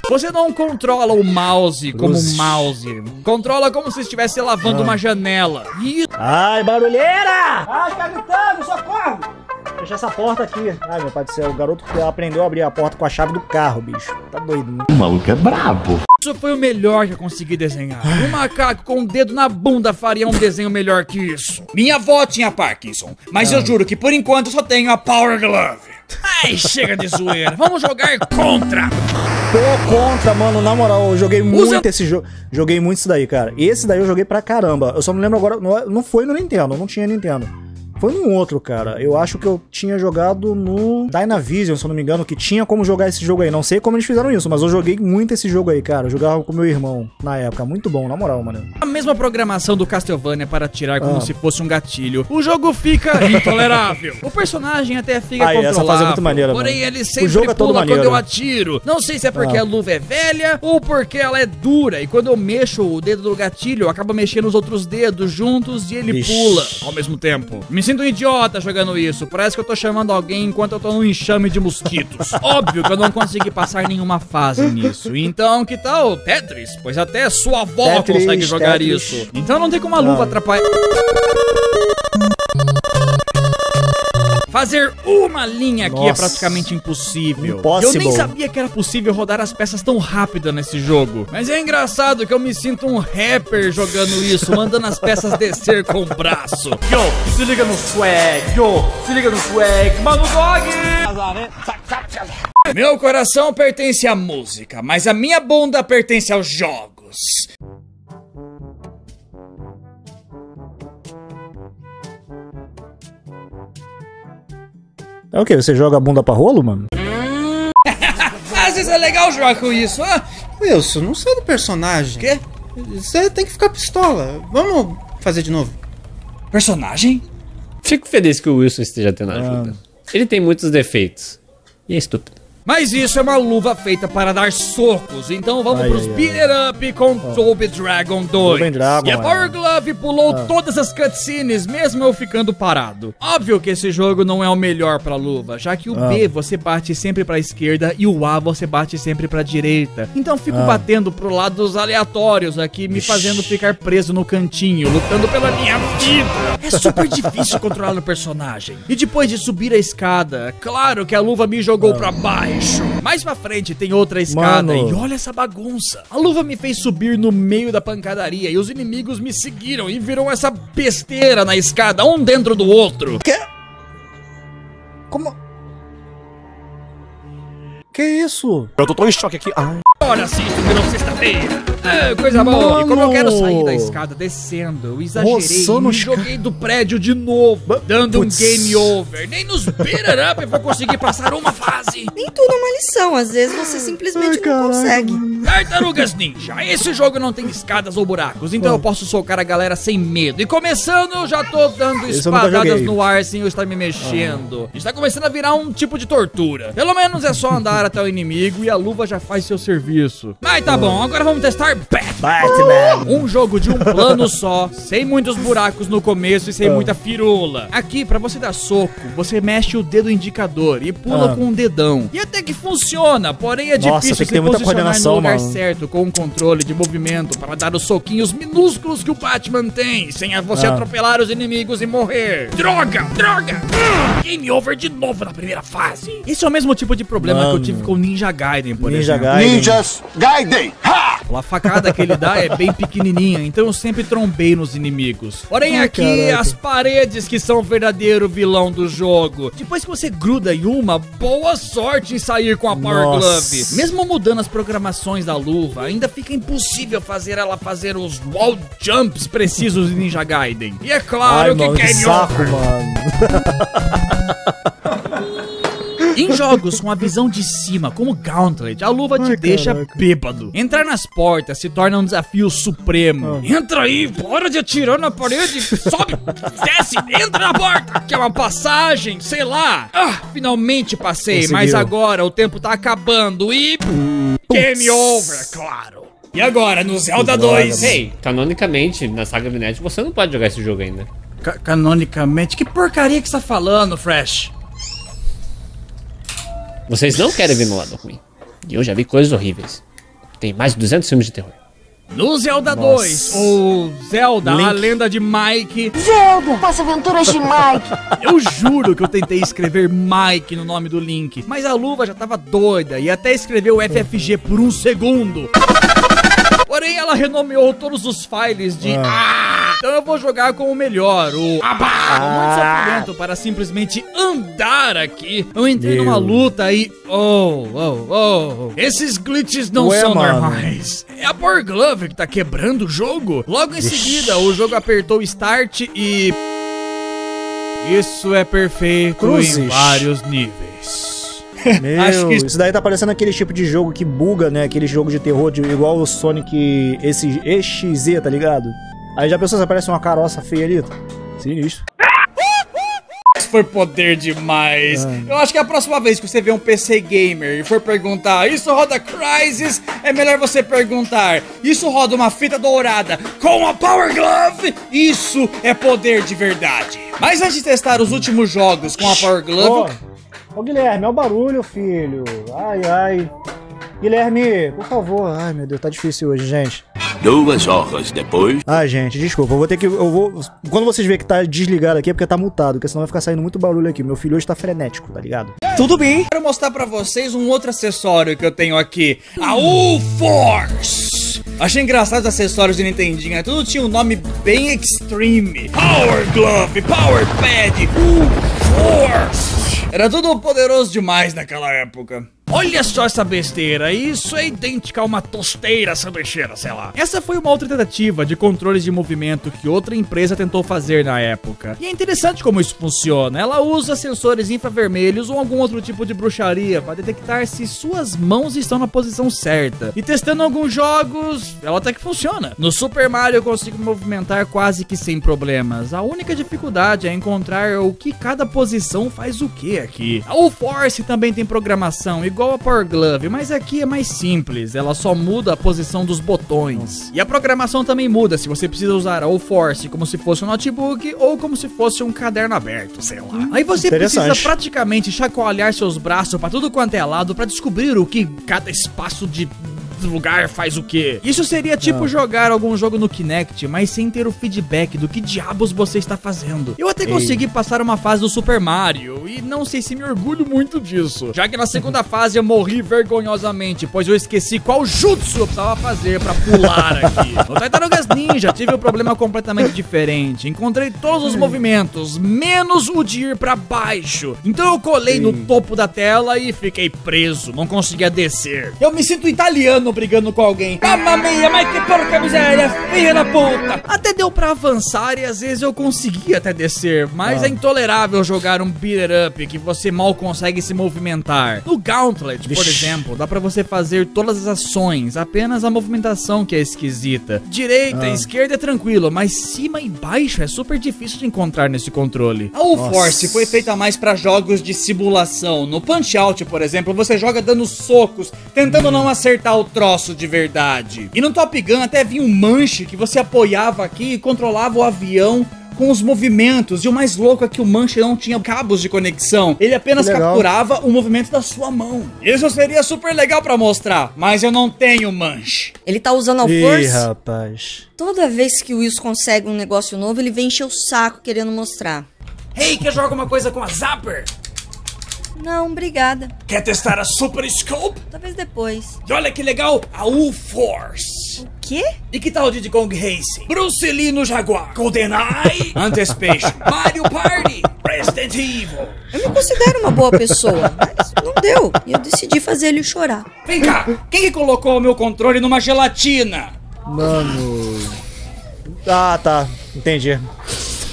Você não controla o mouse como um mouse. Controla como se estivesse lavando ah. uma janela. E... Ai, barulheira! Ai, tá gritando, socorro! Deixa essa porta aqui. Ai, meu pai do céu, o garoto aprendeu a abrir a porta com a chave do carro, bicho. Tá doido, né? O maluco é brabo. Isso foi o melhor que eu consegui desenhar. Um macaco com um dedo na bunda faria um desenho melhor que isso. Minha avó tinha Parkinson, mas ah. eu juro que por enquanto eu só tenho a Power Glove. Ai, chega de zoeira. Vamos jogar contra. Tô contra, mano, na moral, eu joguei muito Usa... esse jogo. Joguei muito isso daí, cara. Esse daí eu joguei pra caramba. Eu só não lembro agora, não, não foi no Nintendo, não tinha Nintendo. Foi num outro, cara. Eu acho que eu tinha jogado no Dynavision, se eu não me engano, que tinha como jogar esse jogo aí. Não sei como eles fizeram isso, mas eu joguei muito esse jogo aí, cara. Eu jogava com meu irmão na época. Muito bom, na moral, mano. A mesma programação do Castlevania para atirar como ah. se fosse um gatilho. O jogo fica intolerável. O personagem até fica aí, controlável. Essa fase é muito maneira, porém, mano. Ele sempre o jogo é todo pula maneiro. Quando eu atiro. Não sei se é porque ah. a luva é velha ou porque ela é dura. E quando eu mexo o dedo do gatilho, acaba mexendo os outros dedos juntos e ele Ixi. Pula ao mesmo tempo. Me sinto um idiota jogando isso, parece que eu tô chamando alguém enquanto eu tô num enxame de mosquitos. Óbvio que eu não consegui passar nenhuma fase nisso. Então, que tal Tetris? Pois até sua avó Tetris, consegue jogar Tetris. Isso. Então não tem como a luva atrapalhar... Fazer uma linha aqui Nossa. É praticamente impossível. Impossible. Eu nem sabia que era possível rodar as peças tão rápido nesse jogo. Mas é engraçado que eu me sinto um rapper jogando isso, mandando as peças descer com o braço. Yo, se liga no swag, yo, se liga no swag, mano dog! Meu coração pertence à música, mas a minha bunda pertence aos jogos. É o que? Você joga a bunda pra rolo, mano? Às vezes é legal jogar com isso, ah! Wilson, não sai do personagem. Quê? Você tem que ficar pistola. Vamos fazer de novo. Personagem? Fico feliz que o Wilson esteja tendo ajuda. Ah. Ele tem muitos defeitos. E é estúpido. Mas isso é uma luva feita para dar socos. Então vamos ai, pros ai, beat ai. It up com oh. Toby Dragon dois. Dragon, e a Power Glove pulou ah. todas as cutscenes, mesmo eu ficando parado. Óbvio que esse jogo não é o melhor pra luva, já que o ah. B você bate sempre pra esquerda e o A você bate sempre pra direita. Então fico ah. batendo pro lado dos aleatórios aqui, me fazendo ficar preso no cantinho, lutando pela minha vida. É super difícil controlar o personagem. E depois de subir a escada, claro que a luva me jogou ah. pra baixo. Mais pra frente tem outra escada. Mano. E olha essa bagunça. A luva me fez subir no meio da pancadaria e os inimigos me seguiram e viram essa besteira na escada, um dentro do outro. Que? Como? Que isso? Eu tô tão em choque aqui. Ai. Olha, assisto, virou sexta-feira. Ah, coisa boa. E como eu quero sair da escada descendo, eu exagerei e me joguei do prédio de novo, dando Puts. um game over. Nem nos beater up eu vou conseguir passar uma fase. Nem tudo é uma lição, às vezes você simplesmente Ai, não consegue. Tartarugas Ninja, esse jogo não tem escadas ou buracos, então Bom. eu posso socar a galera sem medo. E começando, eu já tô dando espadadas no ar sem eu estar me mexendo. Ah. Está começando a virar um tipo de tortura. Pelo menos é só andar até o inimigo e a luva já faz seu serviço. Mas tá bom, agora vamos testar Batman. Um jogo de um plano só, sem muitos buracos no começo e sem muita firula. Aqui, pra você dar soco, você mexe o dedo indicador e pula ah. com um dedão. E até que funciona, porém é Nossa, difícil se posicionar no lugar mano. certo com um controle de movimento para dar os soquinhos minúsculos que o Batman tem, sem você ah. atropelar os inimigos e morrer. Droga, droga! Game over de novo na primeira fase. Esse é o mesmo tipo de problema mano. que eu tive com Ninja Gaiden, por Ninja exemplo. Gaiden. Ninjas Gaiden! Ha! A facada que ele dá é bem pequenininha, então eu sempre trombei nos inimigos. Porém aqui, Caraca. as paredes que são o verdadeiro vilão do jogo. Depois que você gruda em uma, boa sorte em sair com a Power Nossa. Glove. Mesmo mudando as programações da luva, ainda fica impossível fazer ela fazer os wall jumps precisos de Ninja Gaiden. E é claro Ai, que mano, Game Over, mano. Em jogos com a visão de cima, como Gauntlet, a luva te Ai, deixa caraca. bêbado. Entrar nas portas se torna um desafio supremo. Ah. Entra aí, bora de atirar na parede, sobe, desce, entra na porta. Que é uma passagem, sei lá. Ah, finalmente passei, Conseguiu. mas agora o tempo tá acabando e... Hum. Game over, é claro. E agora, no Zelda dois... Ei, canonicamente, na saga do N E S, você não pode jogar esse jogo ainda. Ca canonicamente? Que porcaria que você tá falando, Fresh? Vocês não querem ver meu lado ruim. E eu já vi coisas horríveis. Tem mais de duzentos filmes de terror. No Zelda Nossa. dois, ou Zelda, Link. a lenda de Mike. Zelda, as aventuras de Mike. Eu juro que eu tentei escrever Mike no nome do Link, mas a luva já tava doida e até escreveu F F G por um segundo. Porém, ela renomeou todos os files de... Ah. Então eu vou jogar com o melhor, o Abá! Ah. Um desafio para simplesmente andar aqui. Eu entrei Deus. numa luta e... Oh, oh, oh. Esses glitches não Ué, são mano. normais. É a Power Glove que tá quebrando o jogo. Logo em seguida, o jogo apertou Start e... Isso é perfeito Cruzes. em vários níveis. Meu, Acho que isso... isso daí tá parecendo aquele tipo de jogo que buga, né? Aquele jogo de terror de, igual o Sonic esse, X Z, tá ligado? Aí já pensou se aparece uma caroça feia ali? Sinistro. Isso foi poder demais. Ah. Eu acho que a próxima vez que você vê um P C gamer e for perguntar, isso roda Crysis, é melhor você perguntar, isso roda uma fita dourada com a Power Glove? Isso é poder de verdade. Mas antes de testar os últimos jogos com a Power Glove... Ô, oh. oh, Guilherme, é o barulho, filho. Ai, ai. Guilherme, por favor. Ai, meu Deus, tá difícil hoje, gente. Duas horas depois... Ah, gente, desculpa, eu vou ter que... Eu vou... Quando vocês verem que tá desligado aqui é porque tá mutado, porque senão vai ficar saindo muito barulho aqui. Meu filho hoje tá frenético, tá ligado? Tudo bem! Quero mostrar pra vocês um outro acessório que eu tenho aqui. A U-Force! Achei engraçado os acessórios de Nintendinho, tudo tinha um nome bem extreme. Power Glove, Power Pad, U-Force! Era tudo poderoso demais naquela época. Olha só essa besteira, isso é idêntica a uma tosteira sanduicheira, sei lá. Essa foi uma outra tentativa de controles de movimento que outra empresa tentou fazer na época. E é interessante como isso funciona, ela usa sensores infravermelhos ou algum outro tipo de bruxaria para detectar se suas mãos estão na posição certa. E testando alguns jogos, ela até que funciona. No Super Mario eu consigo me movimentar quase que sem problemas, a única dificuldade é encontrar o que cada posição faz o que aqui. A U-Force também tem programação, e igual a Power Glove, mas aqui é mais simples, ela só muda a posição dos botões. E a programação também muda, se você precisa usar a U-Force como se fosse um notebook ou como se fosse um caderno aberto, sei lá. Hum, Aí você precisa praticamente chacoalhar seus braços pra tudo quanto é lado pra descobrir o que cada espaço de lugar faz o quê? Isso seria tipo ah. jogar algum jogo no Kinect, mas sem ter o feedback do que diabos você está fazendo. Eu até Ei. consegui passar uma fase do Super Mario, e não sei se me orgulho muito disso, já que na segunda fase eu morri vergonhosamente, pois eu esqueci qual jutsu eu precisava fazer pra pular aqui. No Tartarugas Ninja tive um problema completamente diferente, encontrei todos os movimentos, menos o de ir pra baixo, então eu colei Ei. no topo da tela e fiquei preso, não conseguia descer. Eu me sinto italiano brigando com alguém. Mamma mia, mas que porca miséria, filha da puta! Até deu pra avançar e às vezes eu conseguia até descer, mas ah. é intolerável jogar um beat up que você mal consegue se movimentar. No Gauntlet, por Ixi. exemplo, dá pra você fazer todas as ações, apenas a movimentação que é esquisita. Direita, ah. esquerda é tranquilo, mas cima e baixo é super difícil de encontrar nesse controle. A U-Force foi feita mais pra jogos de simulação. No Punch-Out, por exemplo, você joga dando socos, tentando hum. não acertar o troço de verdade. E no Top Gun até vinha um manche que você apoiava aqui e controlava o avião com os movimentos, e o mais louco é que o manche não tinha cabos de conexão, ele apenas legal. capturava o movimento da sua mão. Isso seria super legal pra mostrar, mas eu não tenho manche. Ele tá usando a força? Ih, rapaz. Toda vez que o Wilson consegue um negócio novo, ele vem encher o saco querendo mostrar. Hey, quer jogar uma coisa com a Zapper? Não, obrigada. Quer testar a Super Scope? Talvez depois. E olha que legal, a U-Force. O quê? E que tal o Diddy Kong Racing? Bruce Lee no Jaguar. GoldenEye. Anticipation. Mario Party. Resident Evil. Eu me considero uma boa pessoa, mas não deu. E eu decidi fazer ele chorar. Vem cá, quem que colocou o meu controle numa gelatina? Mano... Ah, tá. Entendi.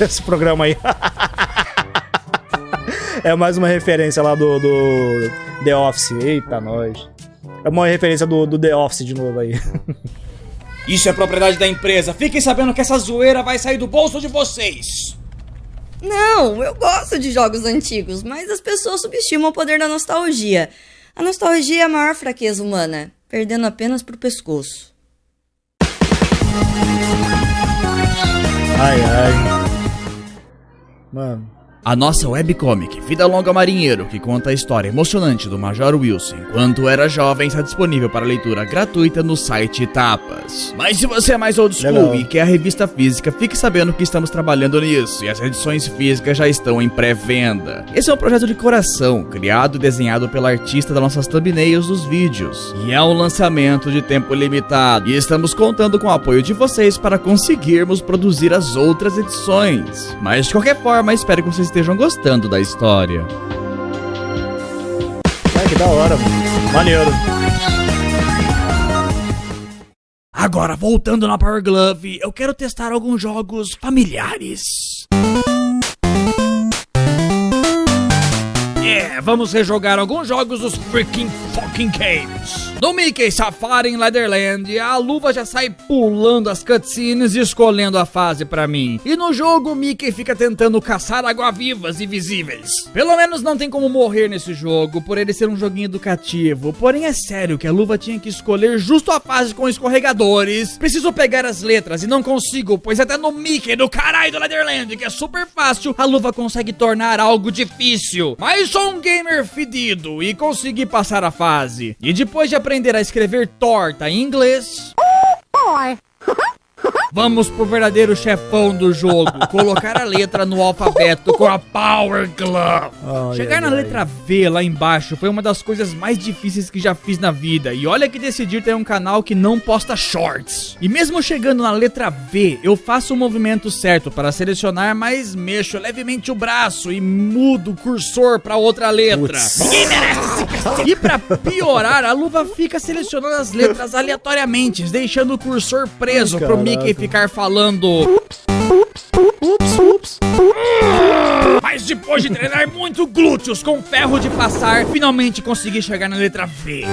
Esse programa aí. É mais uma referência lá do, do The Office. Eita, nós. É uma referência do, do The Office de novo aí. Isso é propriedade da empresa. Fiquem sabendo que essa zoeira vai sair do bolso de vocês. Não, eu gosto de jogos antigos, mas as pessoas subestimam o poder da nostalgia. A nostalgia é a maior fraqueza humana, perdendo apenas pro pescoço. Ai, ai. Mano. A nossa webcomic Vida Longa Marinheiro, que conta a história emocionante do Major Wilson enquanto era jovem, está disponível para leitura gratuita no site Tapas. Mas se você é mais old school Hello. e quer a revista física, fique sabendo que estamos trabalhando nisso, e as edições físicas já estão em pré-venda. Esse é um projeto de coração, criado e desenhado pela artista das nossas thumbnails dos vídeos, e é um lançamento de tempo limitado, e estamos contando com o apoio de vocês para conseguirmos produzir as outras edições. Mas de qualquer forma, espero que vocês estejam gostando da história. Ai, que da hora, mano. Maneiro. Agora, voltando na Power Glove, eu quero testar alguns jogos familiares. É, vamos rejogar alguns jogos dos freaking fucking games. No Mickey Safari em Leatherland, a luva já sai pulando as cutscenes e escolhendo a fase pra mim. E no jogo, o Mickey fica tentando caçar água-vivas invisíveis. Pelo menos não tem como morrer nesse jogo, por ele ser um joguinho educativo. Porém, é sério que a luva tinha que escolher justo a fase com escorregadores. Preciso pegar as letras e não consigo, pois até no Mickey do caralho do Leatherland, que é super fácil, a luva consegue tornar algo difícil. Mas só um gamer fedido e consegui passar a fase. E depois de aprender a escrever torta em inglês, oh boy. Vamos pro verdadeiro chefão do jogo. Colocar a letra no alfabeto com a Power Glove. Oh, Chegar yeah, na yeah. letra V lá embaixo foi uma das coisas mais difíceis que já fiz na vida. E olha que decidi ter um canal que não posta shorts. E mesmo chegando na letra V, eu faço o movimento certo para selecionar, mas mexo levemente o braço e mudo o cursor pra outra letra. E pra piorar, a luva fica selecionando as letras aleatoriamente, deixando o cursor preso. Ai, pro Mickey ficar falando ups, ups, ups, ups, ups. Mas depois de treinar muito glúteos com ferro de passar, finalmente consegui chegar na letra V.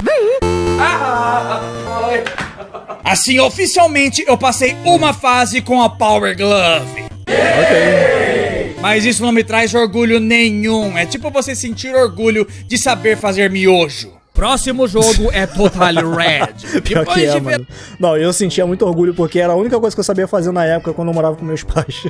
Ah, assim, oficialmente, eu passei uma fase com a Power Glove. Ok. Mas isso não me traz orgulho nenhum. É tipo você sentir orgulho de saber fazer miojo. Próximo jogo é Total Red. Pior que é, de... mano. Não, eu sentia muito orgulho porque era a única coisa que eu sabia fazer na época quando eu morava com meus pais.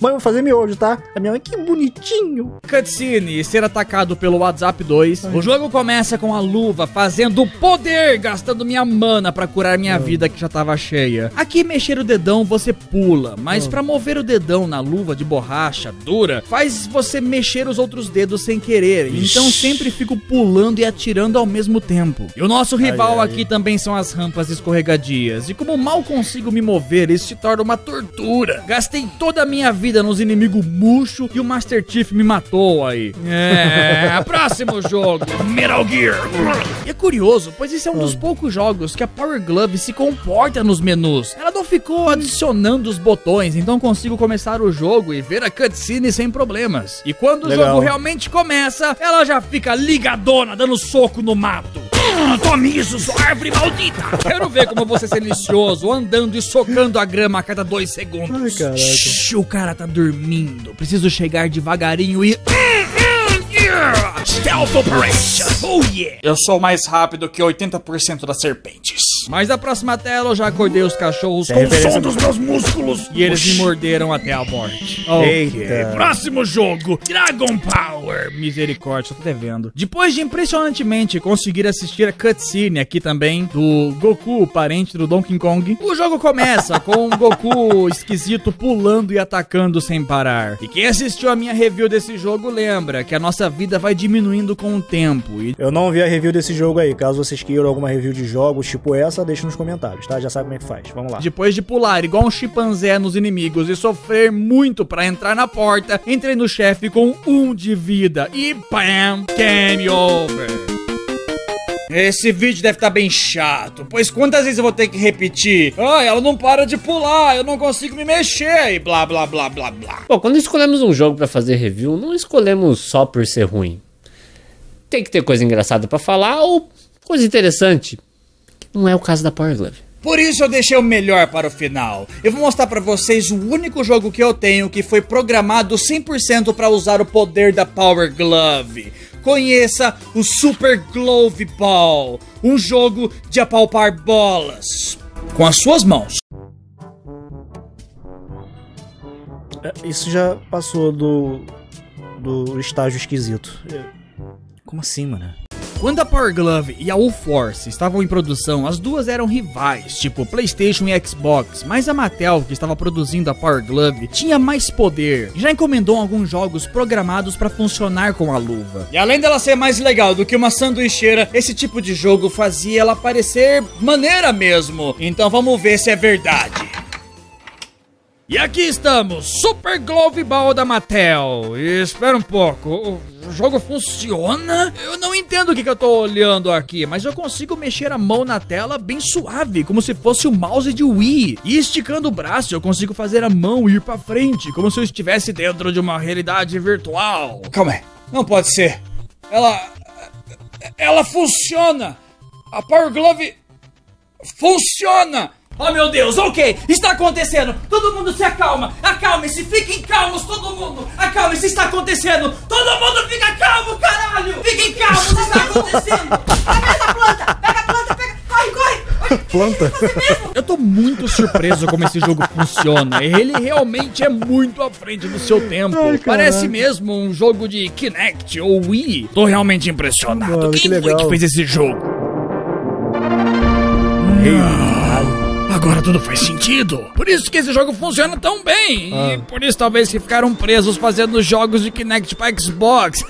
Mãe, vou fazer miojo, tá? A minha mãe, que bonitinho. Cutscene, ser atacado pelo WhatsApp dois. Ai. O jogo começa com a luva fazendo poder, gastando minha mana pra curar minha Ai. vida que já tava cheia. Aqui, mexer o dedão, você pula. Mas Ai. pra mover o dedão na luva de borracha dura, faz você mexer os outros dedos sem querer. Ixi. Então sempre fico pulando e atirando. Tirando ao mesmo tempo. E o nosso rival ai, aqui ai. também são as rampas escorregadias. E como mal consigo me mover, isso se torna uma tortura. Gastei toda a minha vida nos inimigos murcho e o Master Chief me matou aí. É, próximo jogo, Metal Gear. E é curioso, pois esse é um dos poucos jogos que a Power Glove se comporta nos menus. Ela não ficou adicionando os botões, então consigo começar o jogo e ver a cutscene sem problemas. E quando Legal. o jogo realmente começa, ela já fica ligadona, dando soco no mato. Tome isso, sua árvore maldita. Quero ver como você ser delicioso, andando e socando a grama a cada dois segundos. Ai, Shhh, o cara tá dormindo. Preciso chegar devagarinho e... Stealth Operation. Oh yeah. Eu sou mais rápido que oitenta por cento das serpentes. Mas na próxima tela eu já acordei os cachorros com o som dos meus músculos e eles me morderam até a morte. Ok. Eita. Próximo jogo, Dragon Power. Misericórdia, tô devendo. Depois de impressionantemente conseguir assistir a cutscene aqui também do Goku, parente do Donkey Kong, o jogo começa com um Goku esquisito pulando e atacando sem parar. E quem assistiu a minha review desse jogo lembra que a nossa vida vai diminuindo com o tempo. E... eu não vi a review desse jogo aí. Caso vocês queiram alguma review de jogos tipo essa, deixa nos comentários, tá? Já sabe como é que faz. Vamos lá. Depois de pular igual um chimpanzé nos inimigos e sofrer muito pra entrar na porta, entrei no chefe com um de vida e bam! Game over! Esse vídeo deve estar bem chato, pois quantas vezes eu vou ter que repetir? Ah, ela não para de pular, eu não consigo me mexer e blá blá blá blá blá. Bom, quando escolhemos um jogo pra fazer review, não escolhemos só por ser ruim. Tem que ter coisa engraçada pra falar ou coisa interessante. Não é o caso da Power Glove. Por isso eu deixei o melhor para o final. Eu vou mostrar pra vocês o único jogo que eu tenho que foi programado cem por cento pra usar o poder da Power Glove. Conheça o Super Glove Ball, um jogo de apalpar bolas com as suas mãos. Isso já passou do, do estágio esquisito. Como assim, mano? Quando a Power Glove e a U-Force estavam em produção, as duas eram rivais, tipo PlayStation e Xbox, mas a Mattel, que estava produzindo a Power Glove, tinha mais poder e já encomendou alguns jogos programados para funcionar com a luva. E além dela ser mais legal do que uma sanduicheira, esse tipo de jogo fazia ela parecer maneira mesmo. Então vamos ver se é verdade. E aqui estamos, Super Glove Ball da Mattel. E espera um pouco... o jogo funciona? Eu não entendo o que, que eu tô olhando aqui, mas eu consigo mexer a mão na tela bem suave, como se fosse o mouse de Wii. E esticando o braço, eu consigo fazer a mão ir pra frente, como se eu estivesse dentro de uma realidade virtual. Calma aí, não pode ser. Ela... ela funciona! A Power Glove... funciona! Oh meu Deus, ok, está acontecendo, todo mundo se acalma, acalme-se, fiquem calmos todo mundo, acalme-se, está acontecendo, todo mundo fica calmo, caralho, fiquem calmos, está acontecendo, pega essa planta, pega a planta, pega, corre, corre, planta. Eu tô muito surpreso como esse jogo funciona, ele realmente é muito à frente do seu tempo, ai, parece mesmo um jogo de Kinect ou Wii, tô realmente impressionado, mano, quem que foi legal. que fez esse jogo? Ei. Agora tudo faz sentido. Por isso que esse jogo funciona tão bem. Ah. E por isso talvez que ficaram presos fazendo jogos de Kinect pra Xbox.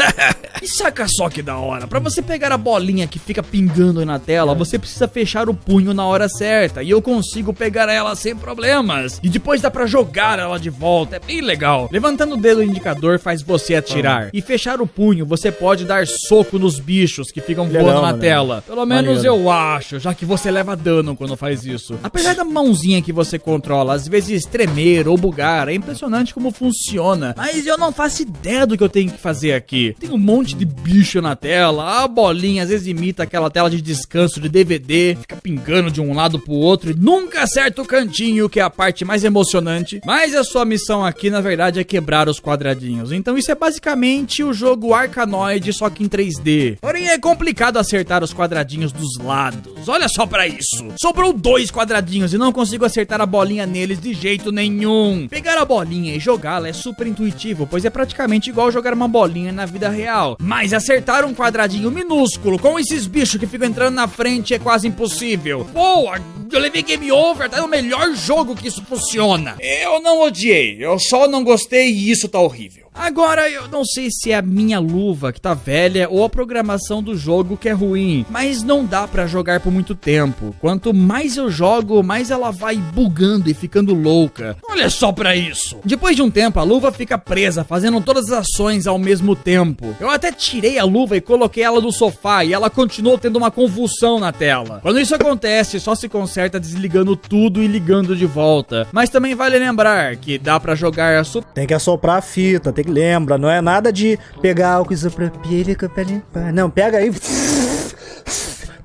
E saca só que da hora. Pra você pegar a bolinha que fica pingando aí na tela, você precisa fechar o punho na hora certa. E eu consigo pegar ela sem problemas. E depois dá pra jogar ela de volta. É bem legal. Levantando o dedo do indicador faz você atirar. Ah. E fechar o punho, você pode dar soco nos bichos que ficam legal, voando na né? tela. Pelo menos Maneiro. eu acho, já que você leva dano quando faz isso. Apesar da mãozinha que você controla às vezes tremer ou bugar, é impressionante como funciona. Mas eu não faço ideia do que eu tenho que fazer aqui. Tem um monte de bicho na tela, a bolinha às vezes imita aquela tela de descanso de D V D, fica pingando de um lado pro outro e nunca acerta o cantinho, que é a parte mais emocionante. Mas a sua missão aqui, na verdade, é quebrar os quadradinhos. Então isso é basicamente o jogo Arkanoid, só que em três D. Porém, é complicado acertar os quadradinhos dos lados. Olha só pra isso. Sobrou dois quadradinhos e não consigo acertar a bolinha neles de jeito nenhum. Pegar a bolinha e jogá-la é super intuitivo, pois é praticamente igual jogar uma bolinha na vida real. Mas acertar um quadradinho minúsculo com esses bichos que ficam entrando na frente é quase impossível. Boa! Eu levei game over, tá no melhor jogo que isso funciona. Eu não odiei, eu só não gostei e isso tá horrível. Agora, eu não sei se é a minha luva que tá velha ou a programação do jogo que é ruim, mas não dá pra jogar por muito tempo. Quanto mais eu jogo, mais ela vai bugando e ficando louca. Olha só pra isso! Depois de um tempo, a luva fica presa, fazendo todas as ações ao mesmo tempo. Eu até tirei a luva e coloquei ela no sofá e ela continuou tendo uma convulsão na tela. Quando isso acontece, só se conserta desligando tudo e ligando de volta. Mas também vale lembrar que dá pra jogar a su... Tem que assoprar a fita, tem que lembra, não é nada de pegar álcool isopropílico pra limpar. Não, pega aí.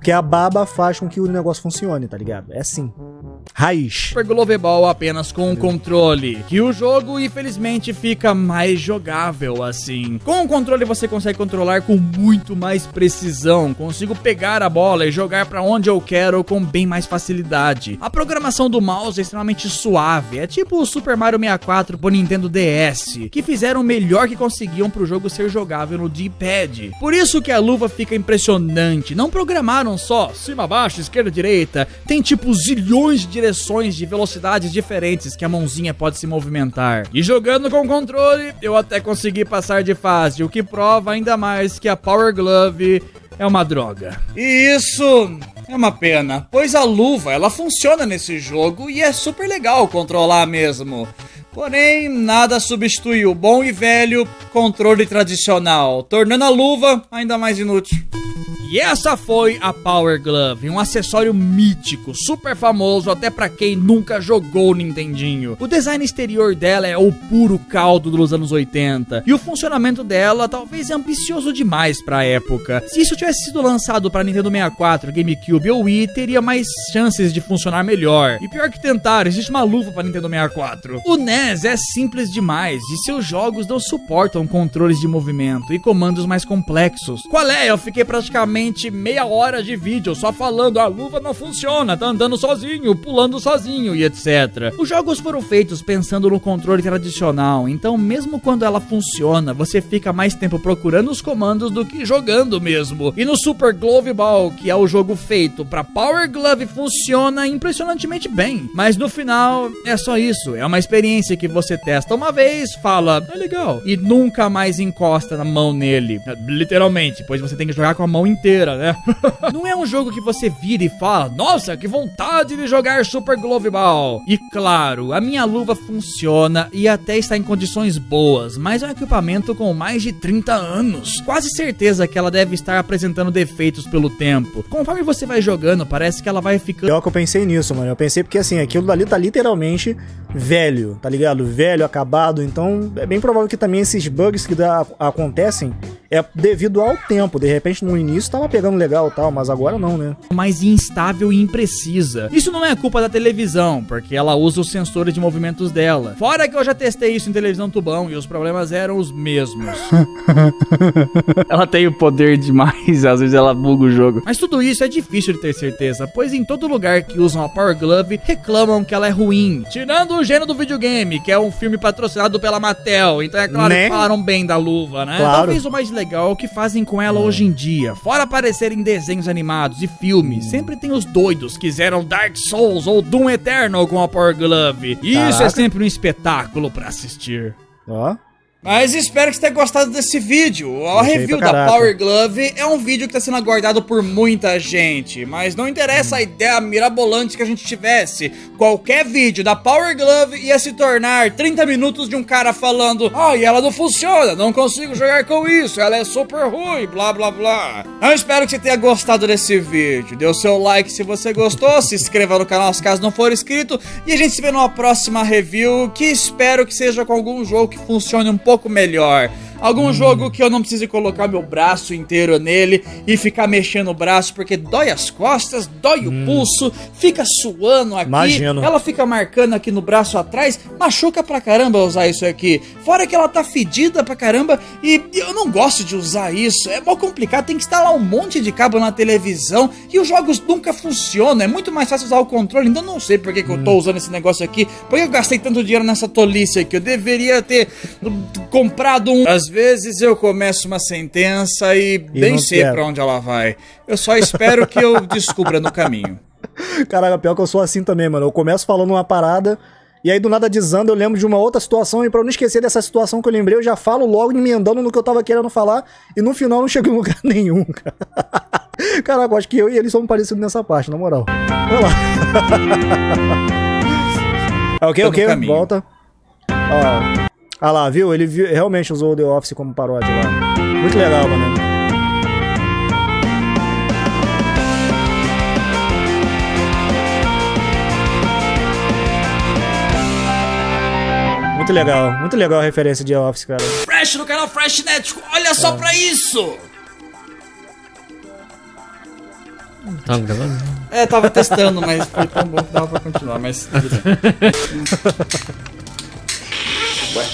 Que a baba faz com que o negócio funcione, tá ligado? É assim. Raiz. Super Glove Ball apenas com o controle, que o jogo infelizmente fica mais jogável assim. Com o controle você consegue controlar com muito mais precisão. Consigo pegar a bola e jogar pra onde eu quero com bem mais facilidade. A programação do mouse é extremamente suave. É tipo o Super Mario sessenta e quatro pro Nintendo D S, que fizeram o melhor que conseguiam pro jogo ser jogável no D-pad. Por isso que a luva fica impressionante. Não programaram só cima, baixo, esquerda, direita. Tem tipo zilhões de direções de velocidades diferentes que a mãozinha pode se movimentar. E jogando com controle, eu até consegui passar de fase, o que prova ainda mais que a Power Glove é uma droga. E isso é uma pena, pois a luva, ela funciona nesse jogo e é super legal controlar mesmo. Porém, nada substitui o bom e velho controle tradicional, tornando a luva ainda mais inútil. E essa foi a Power Glove, um acessório mítico, super famoso até pra quem nunca jogou Nintendinho. O design exterior dela é o puro caldo dos anos oitenta, e o funcionamento dela talvez é ambicioso demais pra época. Se isso tivesse sido lançado pra Nintendo sessenta e quatro, GameCube ou Wii, teria mais chances de funcionar melhor. E pior que tentar, existe uma luva pra Nintendo sessenta e quatro. O N E S é simples demais, e seus jogos não suportam controles de movimento e comandos mais complexos. Qual é? Eu fiquei praticamente meia hora de vídeo só falando a luva não funciona, tá andando sozinho, pulando sozinho e etcétera. Os jogos foram feitos pensando no controle tradicional, então mesmo quando ela funciona, você fica mais tempo procurando os comandos do que jogando mesmo. E no Super Glove Ball, que é o jogo feito pra Power Glove, funciona impressionantemente bem. Mas no final, é só isso, é uma experiência que você testa uma vez, fala, é legal, e nunca mais encosta na mão nele. Literalmente, pois você tem que jogar com a mão inteira. Inteira, né? Não é um jogo que você vira e fala, nossa, que vontade de jogar Super Glove Ball. E claro, a minha luva funciona e até está em condições boas, mas é um equipamento com mais de trinta anos. Quase certeza que ela deve estar apresentando defeitos pelo tempo. Conforme você vai jogando, parece que ela vai ficando... É o que eu pensei nisso, mano. Eu pensei porque assim, aquilo dali tá literalmente velho, tá ligado? Velho, acabado, então é bem provável que também esses bugs que dá, acontecem é devido ao tempo. De repente, no início, tava pegando legal e tal, mas agora não, né? Mais instável e imprecisa. Isso não é culpa da televisão, porque ela usa os sensores de movimentos dela. Fora que eu já testei isso em televisão tubão e os problemas eram os mesmos. Ela tem o poder demais, às vezes ela buga o jogo. Mas tudo isso é difícil de ter certeza, pois em todo lugar que usam a Power Glove, reclamam que ela é ruim. Tirando o gênero do videogame, que é um filme patrocinado pela Mattel, então é claro né? que falaram bem da luva, né? Claro. Talvez o mais legal legal o que fazem com ela hoje em dia. Fora aparecer em desenhos animados e filmes, sempre tem os doidos que fizeram Dark Souls ou Doom Eternal com a Power Glove. E isso é sempre um espetáculo pra assistir. Ó. Oh. Mas espero que você tenha gostado desse vídeo. A review da Power Glove é um vídeo que está sendo aguardado por muita gente, mas não interessa a ideia mirabolante que a gente tivesse. Qualquer vídeo da Power Glove ia se tornar trinta minutos de um cara falando: "Ah, e ela não funciona, não consigo jogar com isso, ela é super ruim, blá blá blá." Eu espero que você tenha gostado desse vídeo. Dê o seu like se você gostou, se inscreva no canal se caso não for inscrito, e a gente se vê numa próxima review, que espero que seja com algum jogo que funcione um pouco Um pouco melhor. Algum jogo que eu não precise colocar meu braço inteiro nele e ficar mexendo o braço, porque dói as costas, dói hum. o pulso, fica suando aqui. Imagino. Ela fica marcando aqui no braço atrás, machuca pra caramba usar isso aqui. Fora que ela tá fedida pra caramba e eu não gosto de usar isso. É mó complicado, tem que instalar um monte de cabo na televisão e os jogos nunca funcionam. É muito mais fácil usar o controle, então não sei por que, que hum. eu tô usando esse negócio aqui. Por que eu gastei tanto dinheiro nessa tolice aqui? Eu deveria ter comprado um... Às vezes eu começo uma sentença e, e nem sei quero. pra onde ela vai. Eu só espero que eu descubra no caminho. Caraca, pior que eu sou assim também, mano. Eu começo falando uma parada e aí do nada desanda, eu lembro de uma outra situação, e pra eu não esquecer dessa situação que eu lembrei, eu já falo logo emendando no que eu tava querendo falar e no final não chego em lugar nenhum, cara. Caraca, eu acho que eu e eles somos parecidos nessa parte, na moral. Vai lá. Ok, Tô ok, volta. Ó... Ah lá, viu? Ele viu, realmente usou o The Office como paródia lá. Muito legal, mano. Muito legal, muito legal a referência de The Office, cara. Fresh no canal Fresh Net, olha só é. pra isso! Tava gravando? É, tava testando, mas foi tão bom que dava pra continuar, mas... Ué?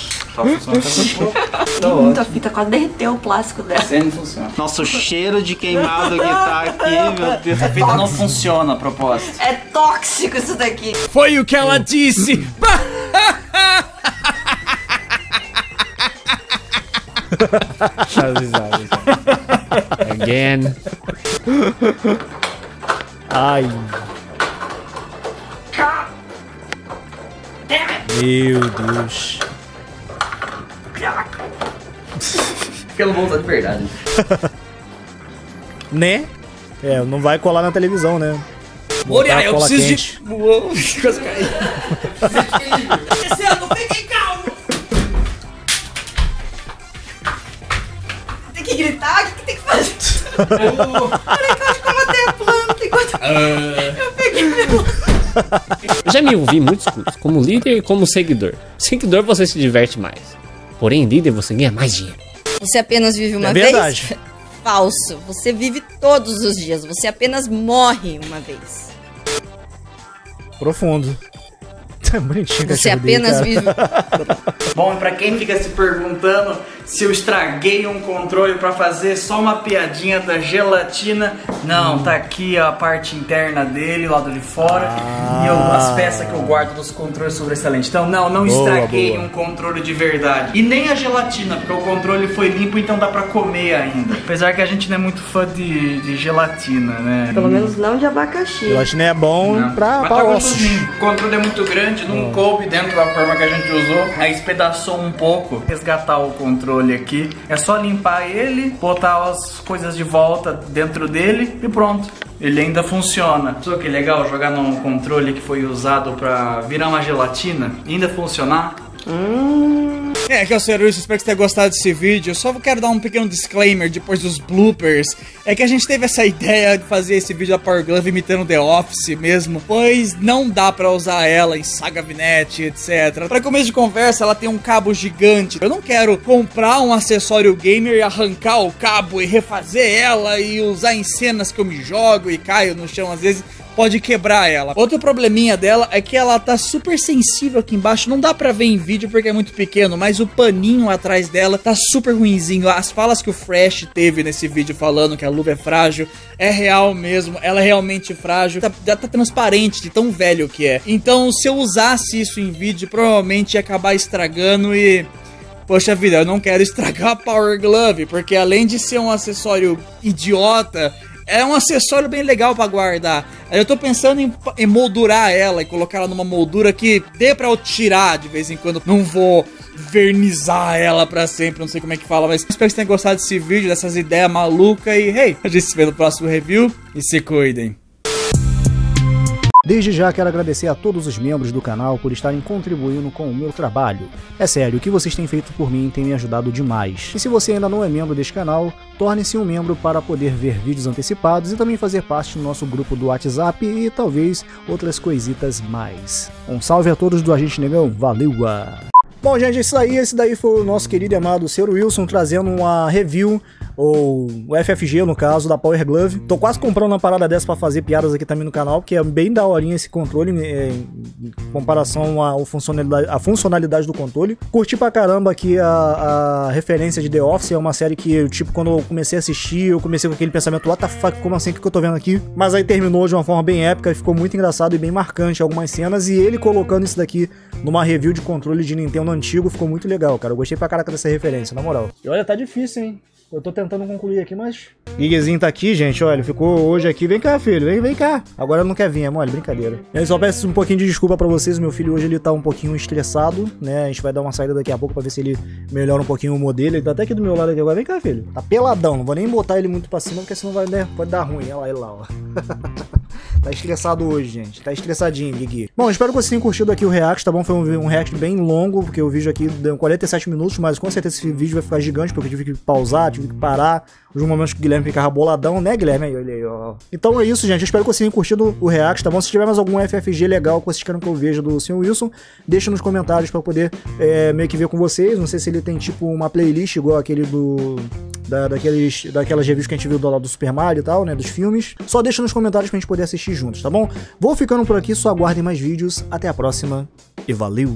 Muita fita, quase derreteu o plástico dela. Você não funciona. Nossa, o cheiro de queimado que tá aqui, meu Deus. Essa fita não funciona a propósito. É tóxico isso daqui. Foi o que ela disse. Again. Ai. Meu Deus. Porque eu não vou usar de verdade. Né? É, não vai colar na televisão, né? Moriá, eu preciso quente. de... Uou, quase caí. Descendo, fiquem calmos! Tem que gritar? O que tem que fazer? Olha que eu acho que eu vou até a planta enquanto uh... eu peguei meu... Eu já me ouvi muitos cursos, como líder e como seguidor. Seguidor você se diverte mais. Porém, líder, você ganha mais dinheiro. Você apenas vive uma vez? É verdade. Falso. Você vive todos os dias. Você apenas morre uma vez. Profundo. Você apenas vive... Bom, pra quem fica se perguntando se eu estraguei um controle pra fazer só uma piadinha da gelatina, não, tá aqui a parte interna dele, o lado de fora, ah. e eu, as peças que eu guardo dos controles sobre excelente. Então não, não boa, estraguei boa. um controle de verdade. E nem a gelatina, porque o controle foi limpo, então dá pra comer ainda. Apesar que a gente não é muito fã de, de gelatina, né? Pelo menos não de abacaxi. Gelatina é bom não. pra, pra ossos. O controle é muito grande, não hum. coube dentro da forma que a gente usou, aí espedaçou um pouco. Resgatar o controle aqui, é só limpar ele, botar as coisas de volta dentro dele e pronto. Ele ainda funciona. Só que legal jogar num controle que foi usado pra virar uma gelatina e ainda funcionar. Hum. É, aqui é o Sr. Wilson, espero que você tenha gostado desse vídeo. Eu só quero dar um pequeno disclaimer depois dos bloopers. É que a gente teve essa ideia de fazer esse vídeo da Power Glove imitando The Office mesmo, pois não dá pra usar ela em Sagavinet, etcétera. Pra começo de conversa, ela tem um cabo gigante. Eu não quero comprar um acessório gamer e arrancar o cabo e refazer ela e usar em cenas que eu me jogo e caio no chão às vezes. Pode quebrar ela. Outro probleminha dela é que ela tá super sensível aqui embaixo. Não dá pra ver em vídeo porque é muito pequeno, mas o paninho atrás dela tá super ruinzinho. As falas que o Fresh teve nesse vídeo falando que a luva é frágil, é real mesmo. Ela é realmente frágil. Tá, já tá transparente de tão velho que é. Então se eu usasse isso em vídeo, provavelmente ia acabar estragando e... poxa vida, eu não quero estragar a Power Glove, porque além de ser um acessório idiota, é um acessório bem legal pra guardar. Aí eu tô pensando em, em moldurar ela e colocar ela numa moldura que dê pra eu tirar de vez em quando. Não vou vernizar ela pra sempre, não sei como é que fala, mas espero que vocês tenham gostado desse vídeo, dessas ideias malucas. E, hey, a gente se vê no próximo review e se cuidem. Desde já quero agradecer a todos os membros do canal por estarem contribuindo com o meu trabalho. É sério, o que vocês têm feito por mim tem me ajudado demais. E se você ainda não é membro deste canal, torne-se um membro para poder ver vídeos antecipados e também fazer parte do nosso grupo do WhatsApp e talvez outras coisitas mais. Um salve a todos do Agente Negão, valeu! -a. Bom, gente, é isso aí. Esse daí foi o nosso querido e amado senhor Wilson trazendo uma review, ou o F F G, no caso, da Power Glove. Tô quase comprando uma parada dessa pra fazer piadas aqui também no canal, porque é bem daorinha esse controle, é, em comparação à funcionalidade, à funcionalidade do controle. Curti pra caramba aqui a, a referência de The Office, é uma série que, tipo, quando eu comecei a assistir, eu comecei com aquele pensamento, what the fuck, como assim, o que eu tô vendo aqui? Mas aí terminou de uma forma bem épica, e ficou muito engraçado e bem marcante algumas cenas, e ele colocando isso daqui numa review de controle de Nintendo antigo, ficou muito legal, cara. Eu gostei pra caraca dessa referência, na moral. E olha, tá difícil, hein? Eu tô tentando concluir aqui, mas... Miguezinho tá aqui, gente, olha, ficou hoje aqui. Vem cá, filho, vem, vem cá. Agora não quer vir, é mole, brincadeira. Eu só peço um pouquinho de desculpa pra vocês, meu filho hoje ele tá um pouquinho estressado, né? A gente vai dar uma saída daqui a pouco pra ver se ele melhora um pouquinho o modelo. Ele tá até aqui do meu lado aqui agora. Vem cá, filho. Tá peladão, não vou nem botar ele muito pra cima, porque senão vai, né? Pode dar ruim. Olha lá, ele lá, ó. Tá estressado hoje, gente. Tá estressadinho, Gigi. Bom, espero que vocês tenham curtido aqui o react, tá bom? Foi um, um react bem longo, porque o vídeo aqui deu quarenta e sete minutos, mas com certeza esse vídeo vai ficar gigante, porque eu tive que pausar, tive que parar. Os momentos que o Guilherme ficava boladão, né, Guilherme? Aí, olha aí, ó. Então é isso, gente. Eu espero que vocês tenham curtido o react, tá bom? Se tiver mais algum F F G legal que vocês querem que eu veja do senhor Wilson, deixa nos comentários pra eu poder é, meio que ver com vocês. Não sei se ele tem, tipo, uma playlist igual aquele do... Da, daqueles, daquelas reviews que a gente viu do lado do Super Mario e tal, né, dos filmes. Só deixa nos comentários pra gente poder assistir juntos, tá bom? Vou ficando por aqui, só aguardem mais vídeos. Até a próxima e valeu!